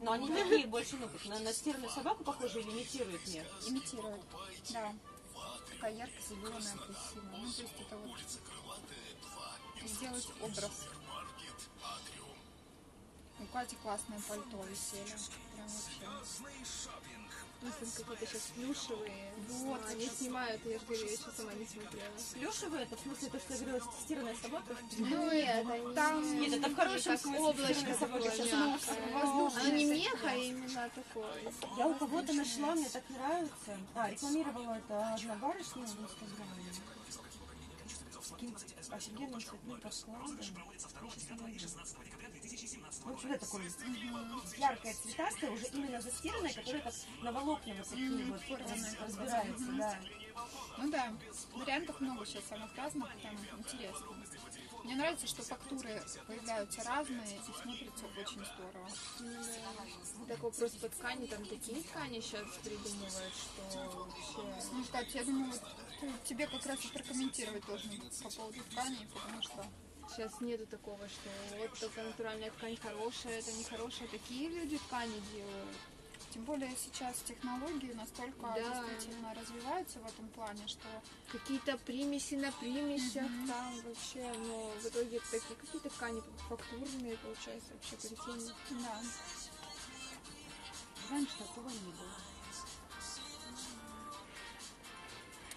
Но они такие больше, ну, на стерную собаку, похоже, или имитируют мне? Имитируют, да. Такая ярко-зеленая, красивая. Ну, то есть это вот сделать образ. У Кати классное пальто висели. Прям вообще. Какие-то сейчас плюшевые. Вот, они снимают, я же говорю, я еще сама не смотрела. Плюшевые? Это в смысле то, что я говорила, что стирная собака? Ну нет, там... Нет, это в хорошем смысле. Облачко такое, воздушное. Они меха именно такое. Я у кого-то нашла, мне так нравится. А, рекламировала это одна барышня в Инстаграме. Офигенно цветные подклады. Вот сюда такое яркое цветастое, уже именно застиранное, которое как на волокне вот такие вот разбирается, да. Ну да, вариантов много сейчас самых разных, там интересно. Мне нравится, что фактуры появляются разные и смотрятся очень здорово. Так вопрос по ткани, там такие ткани сейчас придумывают, что вообще... Ну, Катя, я думаю, вот, тебе как раз и прокомментировать должен по поводу тканей, потому что... Сейчас нету такого, что вот только натуральная ткань хорошая, это нехорошая. Такие люди ткани делают. Тем более сейчас технологии настолько действительно развиваются в этом плане, что какие-то примеси на примесях там вообще, но в итоге такие какие-то ткани фактурные получаются вообще прикольные. Да. Раньше такого не было.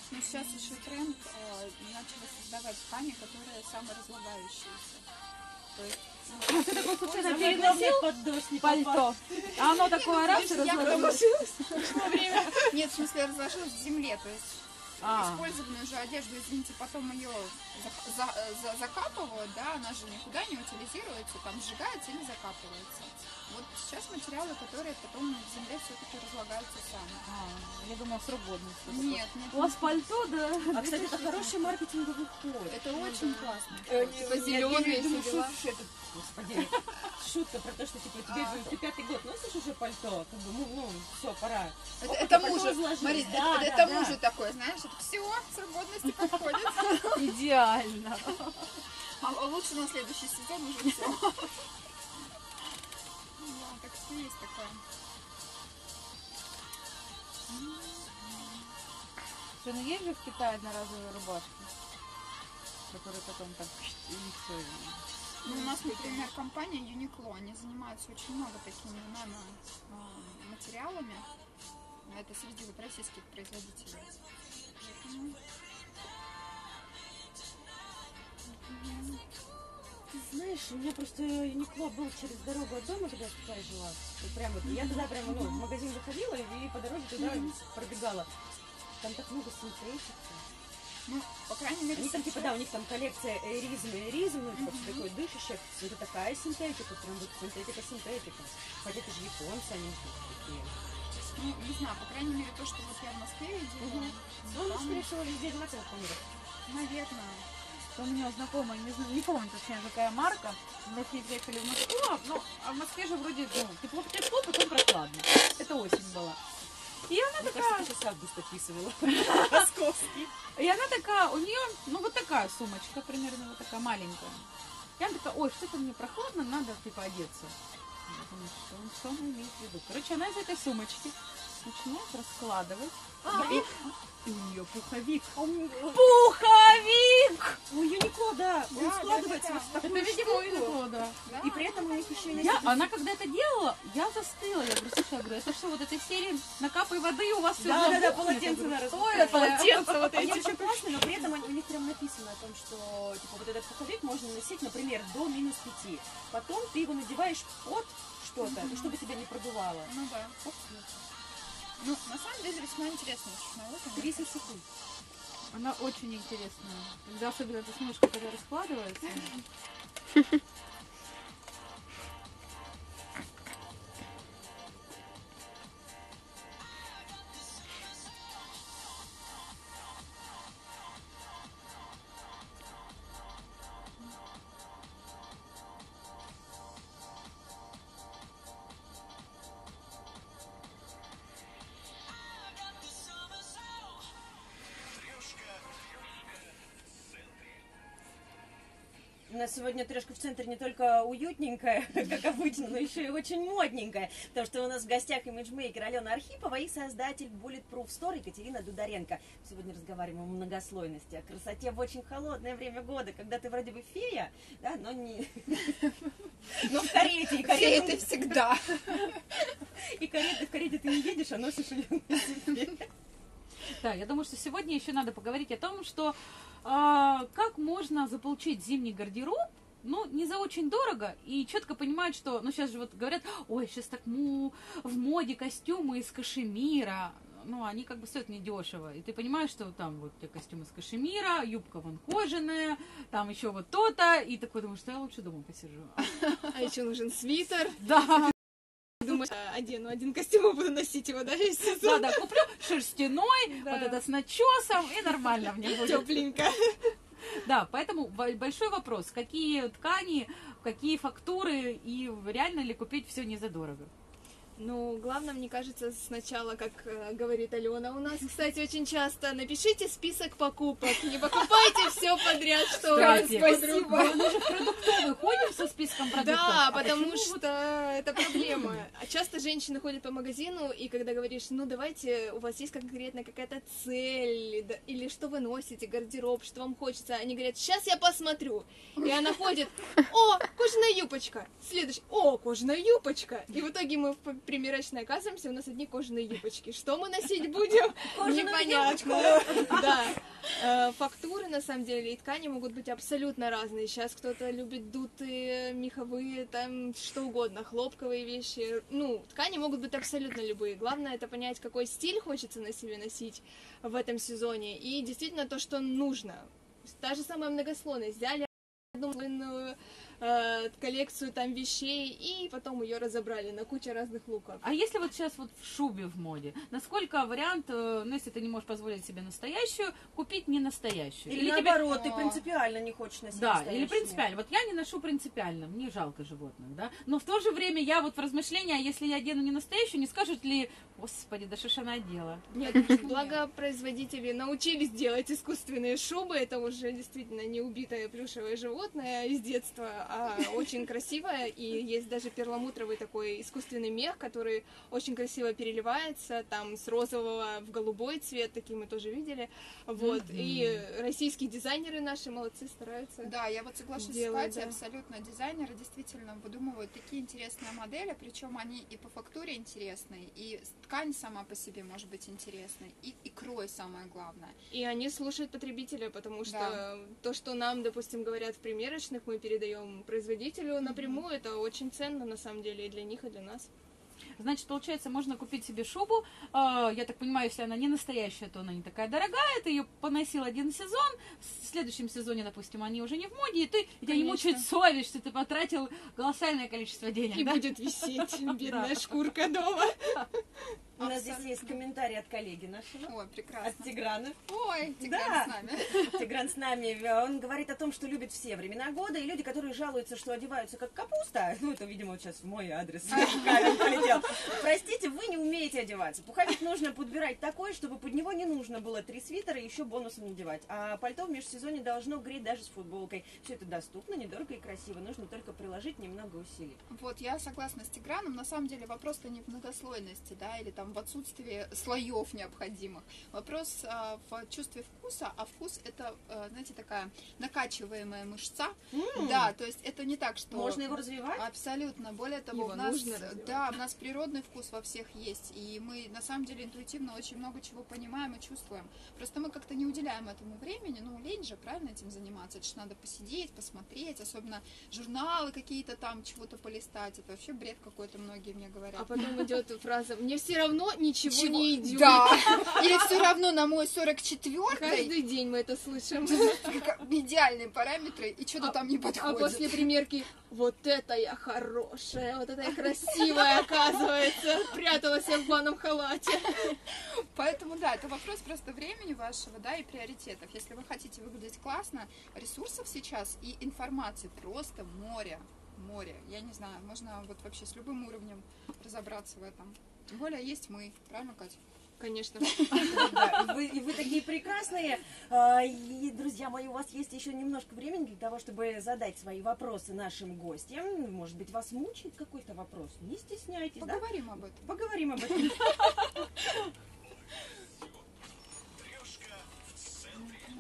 Но сейчас еще тренд начал создавать ткани, которые саморазлагающиеся. То есть ты такой случайно переносил под дождь не пальто, а оно такое раз и разложилось. Нет, в смысле разложилось в земле, то есть использованную же одежду, извините, потом ее закапывают, да, она же никуда не утилизируется, там сжигается или закапывается. Вот сейчас материалы, которые потом на земле все-таки разлагаются сами. Я думала, срок годности. Нет, нет. У вас пальто, да? А, кстати, это хороший маркетинговый ход. Это очень классно. Зеленые, господи, шутка про то, что тебе 95-й год носишь уже пальто, ну, все, пора. Это мужу, Марис, это мужу такое, знаешь, все, срок годности подходит. Идеально. А лучше на следующий сезон уже все. Так что есть такое. Что, ну есть же в Китае одноразовые рубашки, которые потом так и все. Ну, у нас, например, компания Uniqlo, они занимаются очень много такими нано-материалами. Это среди вот российских производителей. Знаешь, у меня просто Uniqlo был через дорогу от дома, когда я в Китае жила. Прям вот, я туда прямо в магазин заходила и по дороге туда пробегала. Там так много синтетики. Ну, по крайней мере, они там, типа, да, у них там коллекция эризм, ну, просто такой дышащий. Это такая синтетика, прям вот синтетика. Хотя это же японцы, они такие. Ну, не знаю, по крайней мере, то, что вот я в Москве видела. Ну, там... скорее всего, везде одинаково, наверное. У меня знакомая, не помню точнее, какая марка, мы с ней приехали в Москву, ну, а в Москве же вроде тепло, потом прохладно. Это осень была. И она такая... Кажется, сейчас август описывала. Московский. И она такая, у нее, ну, вот такая сумочка, примерно, вот такая маленькая. И она такая, ой, что-то мне прохладно, надо, типа, одеться. Я думаю, что она имеет в виду. Короче, она из этой сумочки начинает раскладывать. И у нее пуховик. Пуховик! У Uniqlo, да. Он складывается вот в такую штуку. Это Uniqlo, да. И при этом у них еще есть... Она когда это делала, я застыла. Я говорю, слушай, это что, вот этой серии накапай воды, у вас все... Да, полотенце, наверное. Ой, полотенце вот эти. Они очень классные, но при этом у них прям написано о том, что вот этот пуховик можно носить, например, до -5. Потом ты его надеваешь под что-то, чтобы тебя не продувало. Ну да. Ну, на самом деле весьма интересная технология. 30 секунд. Она очень интересная. Когда особенно эта смешка, когда раскладывается. У нас сегодня трешка в центре не только уютненькая, как обычно, но еще и очень модненькая, потому что у нас в гостях имиджмейкер Алена Архипова и создатель Bulletproof Store Екатерина Дударенко. Сегодня разговариваем о многослойности, о красоте в очень холодное время года, когда ты вроде бы фея, да, но не... Но в карете, и карета... Фея ты всегда. И в карете ты не едешь, а носишь ее на себе. Да, я думаю, что сегодня еще надо поговорить о том, что как можно заполучить зимний гардероб, ну, не за очень дорого, и четко понимают, что, ну, сейчас же вот говорят, ой, сейчас так в моде костюмы из кашемира, ну, они как бы стоят недешево, и ты понимаешь, что там вот у тебя костюмы из кашемира, юбка вон кожаная, там еще вот то-то, и такой думаешь, что я лучше дома посижу. А еще нужен свитер. Да. Одену один костюм и буду носить его, да, весь сезон. Да, куплю шерстяной, да. Вот это с начесом, и нормально мне будет. Тепленько. Да, поэтому большой вопрос, какие ткани, какие фактуры, и реально ли купить все не за дорого? Ну, главное, мне кажется, сначала, как говорит Алена у нас, кстати, очень часто, напишите список покупок, не покупайте все подряд, что у вас. Спасибо. Мы же в продуктовый ходим со списком продуктов. Да, потому что это проблема. Часто женщины ходят по магазину, и когда говоришь, ну, давайте, у вас есть конкретно какая-то цель, или что вы носите, гардероб, что вам хочется, они говорят, сейчас я посмотрю. И она ходит, о, кожаная юбочка, следующий, о, кожаная юбочка. И в итоге мы в примерочной оказываемся, у нас одни кожаные юбочки. Что мы носить будем? Непонятно. Да. Фактуры, на самом деле, и ткани могут быть абсолютно разные. Сейчас кто-то любит дутые, меховые, там что угодно, хлопковые вещи. Ну, ткани могут быть абсолютно любые. Главное, это понять, какой стиль хочется на себе носить в этом сезоне. И действительно то, что нужно. Та же самая многослойность. Взяли одну коллекцию там вещей, и потом ее разобрали на кучу разных луков. А если вот сейчас вот в шубе в моде, насколько вариант, ну если ты не можешь позволить себе настоящую, купить не настоящую? Или наоборот, тебе... ты принципиально не хочешь носить настоящую. Да, или принципиально. Вот я не ношу принципиально, мне жалко животных, да, но в то же время я вот в размышлениях, если я одену не настоящую, не скажут ли, господи, да что ж она одела? Нет, благо производители научились делать искусственные шубы, это уже действительно не убитое плюшевое животное из детства, а очень красивое, и есть даже перламутровый такой искусственный мех, который очень красиво переливается, там с розового в голубой цвет, такие мы тоже видели, вот, и российские дизайнеры наши молодцы, стараются. Да, я вот соглашусь с Катей, абсолютно, дизайнеры действительно выдумывают такие интересные модели, причем они и по фактуре интересные, и ткань сама по себе может быть интересной, и крой самое главное. И они слушают потребителя, потому что то, что нам, допустим, говорят в примерочных, мы передаем производителю напрямую, это очень ценно на самом деле и для них, и для нас. Значит, получается, можно купить себе шубу, я так понимаю, если она не настоящая, то она не такая дорогая, ты ее поносил один сезон, в следующем сезоне, допустим, они уже не в моде, и ты тебя не мучает совесть, что ты потратил колоссальное количество денег. И будет висеть бедная шкурка дома. У нас здесь есть комментарий от коллеги нашего. Ой, прекрасно. От Тиграна. Ой, Тигран с нами. Тигран с нами. Он говорит о том, что любит все времена года, и люди, которые жалуются, что одеваются как капуста, ну это, видимо, вот сейчас в мой адрес камень полетел. Простите, вы не умеете одеваться. Пуховик нужно подбирать такой, чтобы под него не нужно было три свитера и еще бонусом надевать. А пальто в межсезонье должно греть даже с футболкой. Все это доступно, недорого и красиво. Нужно только приложить немного усилий. Вот, я согласна с Тиграном. На самом деле вопрос-то не в многослойности, да, или там в отсутствии слоев необходимых. Вопрос в чувстве вкуса, а вкус это, знаете, такая накачиваемая мышца. Да, то есть это не так, что... Можно его развивать? Абсолютно. Более того, у нас, да, у нас природный вкус во всех есть, и мы на самом деле интуитивно очень много чего понимаем и чувствуем. Просто мы как-то не уделяем этому времени, ну, лень же, правильно, этим заниматься. Это же надо посидеть, посмотреть, особенно журналы какие-то там, чего-то полистать. Это вообще бред какой-то, многие мне говорят. А потом идет фраза «мне все равно ничего не идет». Да. Или все равно на мой 44-й. Каждый день мы это слышим. Идеальные параметры, и что-то там не подходит. А после примерки: вот это я хорошая, вот это я красивая, оказывается. Пряталась я в банном халате. Поэтому, да, это вопрос просто времени вашего, да, и приоритетов. Если вы хотите выглядеть классно, ресурсов сейчас и информации просто море. Море. Я не знаю, можно вот вообще с любым уровнем разобраться в этом. Тем более есть мы, правильно, Катя? Конечно. Да, и вы такие прекрасные. И, друзья мои, у вас есть еще немножко времени для того, чтобы задать свои вопросы нашим гостям. Может быть, вас мучает какой-то вопрос? Не стесняйтесь. Поговорим об этом. Поговорим об этом. Трешка в центре.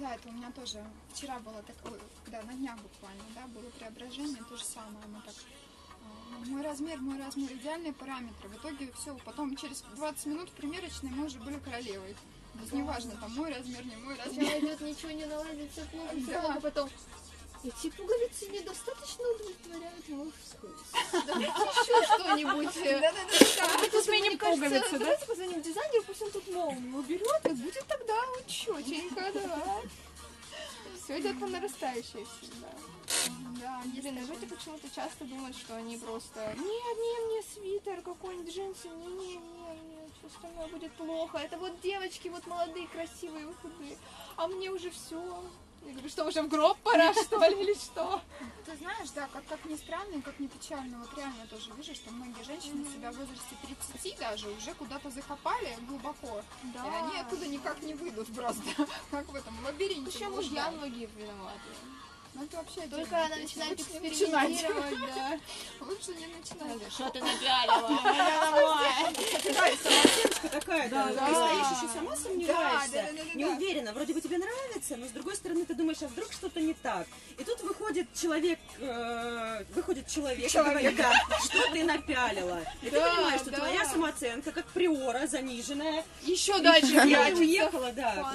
Да, это у меня тоже вчера было такое, когда на днях буквально, да, было преображение, то же самое, мы так, мой размер, идеальные параметры, в итоге все, потом через 20 минут в примерочной мы уже были королевой, то есть неважно, там мой размер, не мой размер. Сначала идет, ничего не наладится, а потом... Эти пуговицы недостаточно удовлетворяют мой вкус. Давайте еще что-нибудь. Давайте сменим пуговицы. Давайте позвоним дизайнеру, пусть он тут молнию уберет, и будет тогда вот четенько, давай. Все идет по нарастающей всегда. Да, Елена, люди почему-то часто думают, что они просто... Нет, мне свитер, какой-нибудь джинсы, не, все остальное будет плохо. Это вот девочки, вот молодые, красивые, худые, а мне уже все... Я говорю, что уже в гроб пора, что ли, или что? Ты знаешь, да, как ни странно и как ни печально, вот реально тоже вижу, что многие женщины себя в возрасте 30 даже уже куда-то закопали глубоко. Да. И они оттуда никак не выйдут просто, как в этом лабиринте. Еще мужья многие виноваты. Ну это вообще... Только она начинает экспериментировать, да. Лучше не начинать. Что ты напялила? Такая самооценка такая, да. Ты стоишь еще сама сомневаешься, не уверена. Вроде бы тебе нравится, но с другой стороны ты думаешь, а вдруг что-то не так. И тут выходит человек и говорит, что ты напялила. И ты понимаешь, что твоя самооценка, как приора, заниженная. Еще дальше уехала, да,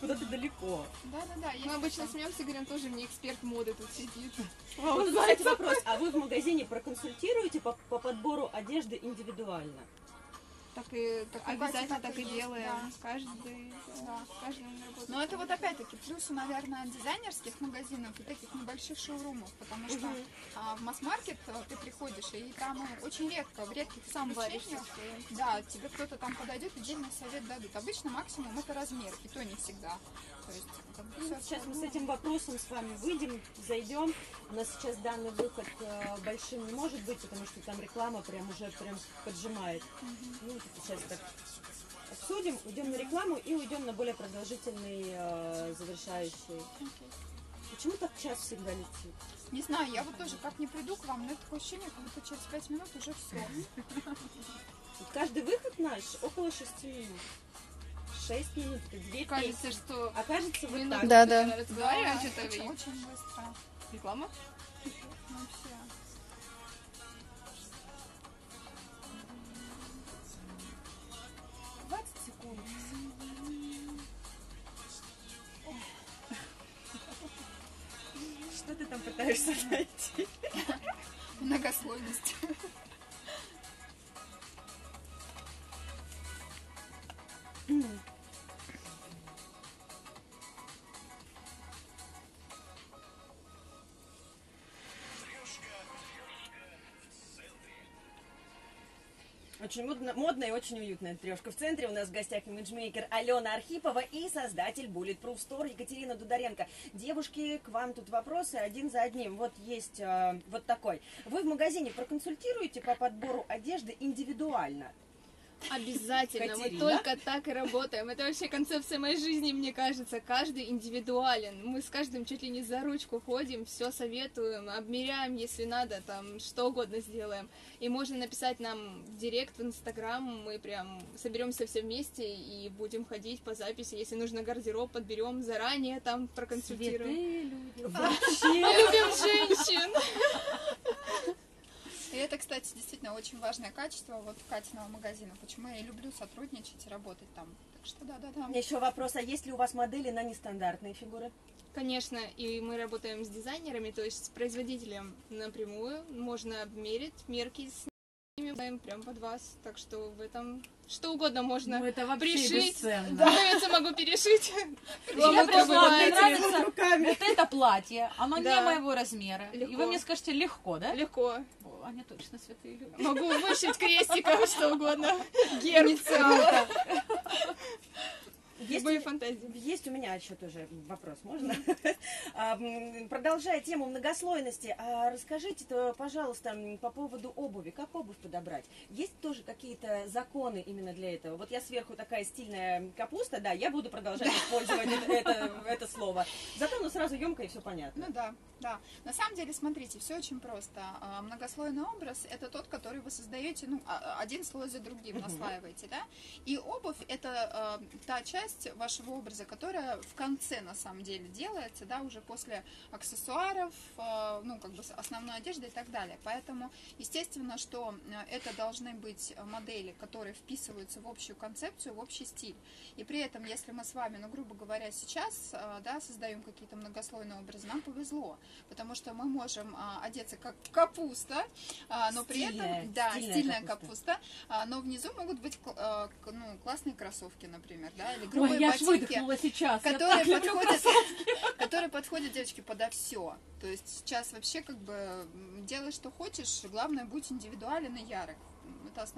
куда-то далеко. Да. Мы обычно смеемся и говорим, тоже мне экспериментируем. Эксперт моды тут сидит. Вот, кстати, вопрос. А вы в магазине проконсультируете по подбору одежды индивидуально? Так и делаем. Да. Каждый работает. Но это вот опять-таки плюсы, наверное, дизайнерских магазинов и таких небольших шоурумов, потому что в масс-маркет ты приходишь, и там очень редко, в редких исключениях, да, тебе кто-то там подойдет и дельный совет дадут. Обычно максимум это размер, и то не всегда. То есть, сейчас мы с этим вопросом с вами выйдем, зайдем. У нас сейчас данный выход большим не может быть, потому что там реклама прям уже прям поджимает. Ну, сейчас так обсудим, уйдем на рекламу и уйдем на более продолжительный завершающий. Почему так час всегда летит? Не знаю, я вот тоже как не приду к вам, но такое ощущение, как будто через 5 минут уже все. Каждый выход наш около 6 минут. 6 минут, 2 песни. Кажется, что... А кажется, вы так. Да. Разговариваем, что-то очень быстро. Реклама? Вообще. Что ты там пытаешься найти? Многослойность. Очень модная и очень уютная трешка. В центре у нас в гостях имиджмейкер Алена Архипова и создатель Bulletproof Store Екатерина Дударенко. Девушки, к вам тут вопросы один за одним. Вот есть вот такой. Вы в магазине проконсультируете по подбору одежды индивидуально? Обязательно. Катерина? Мы только так и работаем. Это вообще концепция моей жизни, мне кажется. Каждый индивидуален. Мы с каждым чуть ли не за ручку ходим, все советуем, обмеряем, если надо, там что угодно сделаем. И можно написать нам в директ, в Инстаграм, мы прям соберемся все вместе и будем ходить по записи. Если нужно гардероб, подберем заранее, там проконсультируем. Мы любим женщин. И это, кстати, действительно очень важное качество вот Катиного магазина. Почему я и люблю сотрудничать и работать там. Так что да. Еще вопрос, а есть ли у вас модели на нестандартные фигуры? Конечно, и мы работаем с дизайнерами, то есть с производителем напрямую. Можно обмерить мерки с ними прям под вас. Так что в этом что угодно можно пришить. Да, я могу перешить. Я пришла, мне нравится вот это платье, оно не моего размера. И вы мне скажете легко, да? Легко. Аня точно святые люди. Могу вышить крестиком что угодно. Герб. Любые фантазии. Есть у меня еще тоже вопрос, можно? Продолжая тему многослойности, расскажите, пожалуйста, по поводу обуви. Как обувь подобрать? Есть тоже какие-то законы именно для этого? Вот я сверху такая стильная капуста, да, я буду продолжать использовать это слово. Зато оно сразу емко и все понятно. Ну да. На самом деле, смотрите, все очень просто. Многослойный образ – это тот, который вы создаете, ну, один слой за другим наслаиваете, да? И обувь – это та часть вашего образа, которая в конце на самом деле делается, да, уже после аксессуаров, ну, как бы основной одежды и так далее. Поэтому, естественно, что это должны быть модели, которые вписываются в общую концепцию, в общий стиль. И при этом, если мы с вами, ну, грубо говоря, сейчас, да, создаем какие-то многослойные образы, нам повезло, потому что мы можем одеться как капуста, но стильная капуста, но внизу могут быть, ну, классные кроссовки, например, да, или Ой, я ботинки, аж выдохнула сейчас. Которые подходят, девочки, подо все. То есть сейчас вообще как бы делай, что хочешь, главное, будь индивидуален и ярок.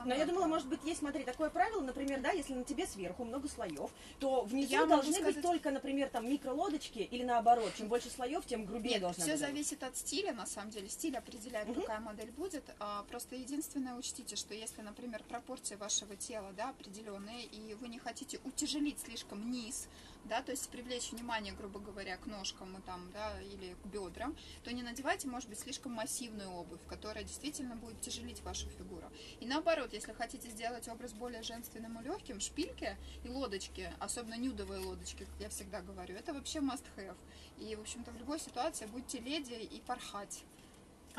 Но я думала, может быть, есть, смотри, такое правило, например, да, если на тебе сверху много слоев, то внизу должны быть только, например, там микролодочки или наоборот, чем больше слоев, тем грубее должна быть. Все зависит от стиля, на самом деле, стиль определяет, какая модель будет. Просто единственное, учтите, что если, например, пропорции вашего тела, да, определенные, и вы не хотите утяжелить слишком низ, да, то есть привлечь внимание, грубо говоря, к ножкам и там, да, или к бедрам, то не надевайте, может быть, слишком массивную обувь, которая действительно будет тяжелить вашу фигуру. И наоборот, если хотите сделать образ более женственным и легким, шпильки и лодочки, особенно нюдовые лодочки, как я всегда говорю, это вообще must have. И, в общем-то, в любой ситуации будьте леди и порхать.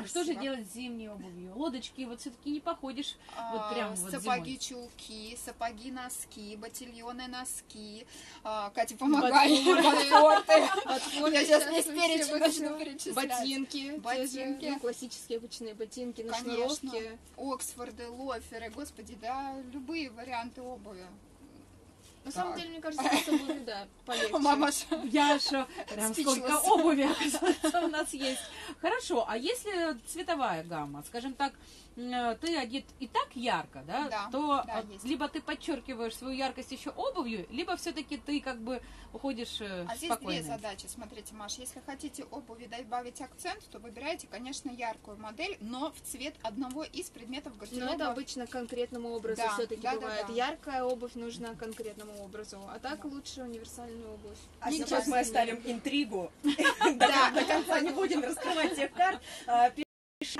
Спасибо. А что же делать с зимней обувью? Лодочки, вот все-таки не походишь вот прям вот сапоги, зимой. Чулки, сапоги, носки, ботильоны, носки. Катя, помогай. Ботфорты. Я сейчас не спереди начну перечислять. Ботинки. Классические обычные ботинки на шнуровке. Оксфорды, лоферы, господи, да, любые варианты обуви. На самом деле, мне кажется, с обувью, да, полегче. Мама, Яша, прям сколько обуви, оказывается, у нас есть. Хорошо, а если цветовая гамма, скажем так, ты одет и так ярко, да, да, то да, либо ты подчеркиваешь свою яркость еще обувью, либо все-таки ты как бы уходишь спокойно. Здесь две задачи, смотрите, Маш, если хотите обуви добавить акцент, то выбирайте, конечно, яркую модель, но в цвет одного из предметов гардероба. Но это обычно к конкретному образу, да, все-таки да, бывает. Да, да. Яркая обувь нужна конкретному образу, а так да, лучше универсальную обувь. А сейчас мы оставим интригу, до конца не будем раскрывать тех карт.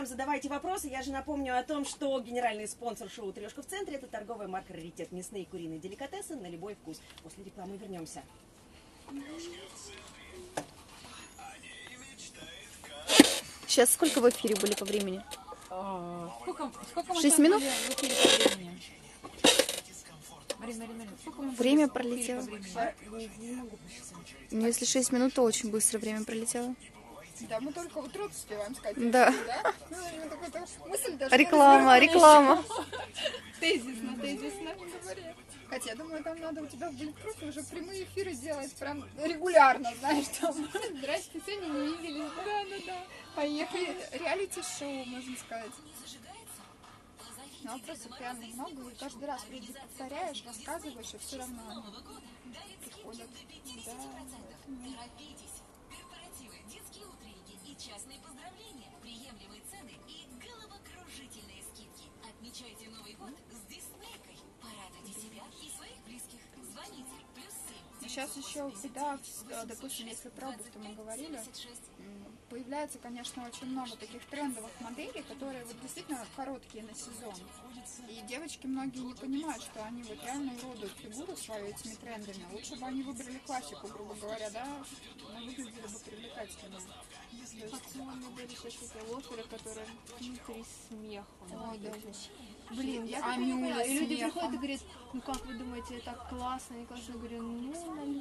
Задавайте вопросы. Я же напомню о том, что генеральный спонсор шоу «Трешка в центре» – это торговая марка «Раритет». Мясные и куриные деликатесы на любой вкус. После рекламы вернемся. Сейчас сколько в эфире были по времени? 6 минут? Время пролетело. Ну, если 6 минут, то очень быстро время пролетело. Да, мы только утро успеваем сказать. Да. Да? Мысль даже реклама. Тезисно. Хотя я думаю, там надо у тебя в Bulletproof уже прямые эфиры делать прям регулярно, знаешь, там. Здрасте, сегодня не видели. Да. Поехали. Реалити-шоу, можно сказать. Но вопросов прям много, и каждый раз приди повторяешь, рассказываешь, и все равно приходят. Да. Частные поздравления, приемлемые цены и головокружительные скидки. Отмечайте Новый год с Диснейкой. Порадуйте себя и своих близких. Звоните. +7. Сейчас еще всегда, допустим, если про обувь-то мы говорили, появляется, конечно, очень много таких трендовых моделей, которые вот действительно короткие на сезон. И девочки многие не понимают, что они вот реально уродуют фигуру свою этими трендами. Лучше бы они выбрали классику, грубо говоря, да, но выглядели бы привлекательными. Акционные были какие-то лоферы, которые внутри смеха. Ой, да. Блин, я так понимаю. И люди приходят и говорят, ну как вы думаете, так классно, я говорю, ну,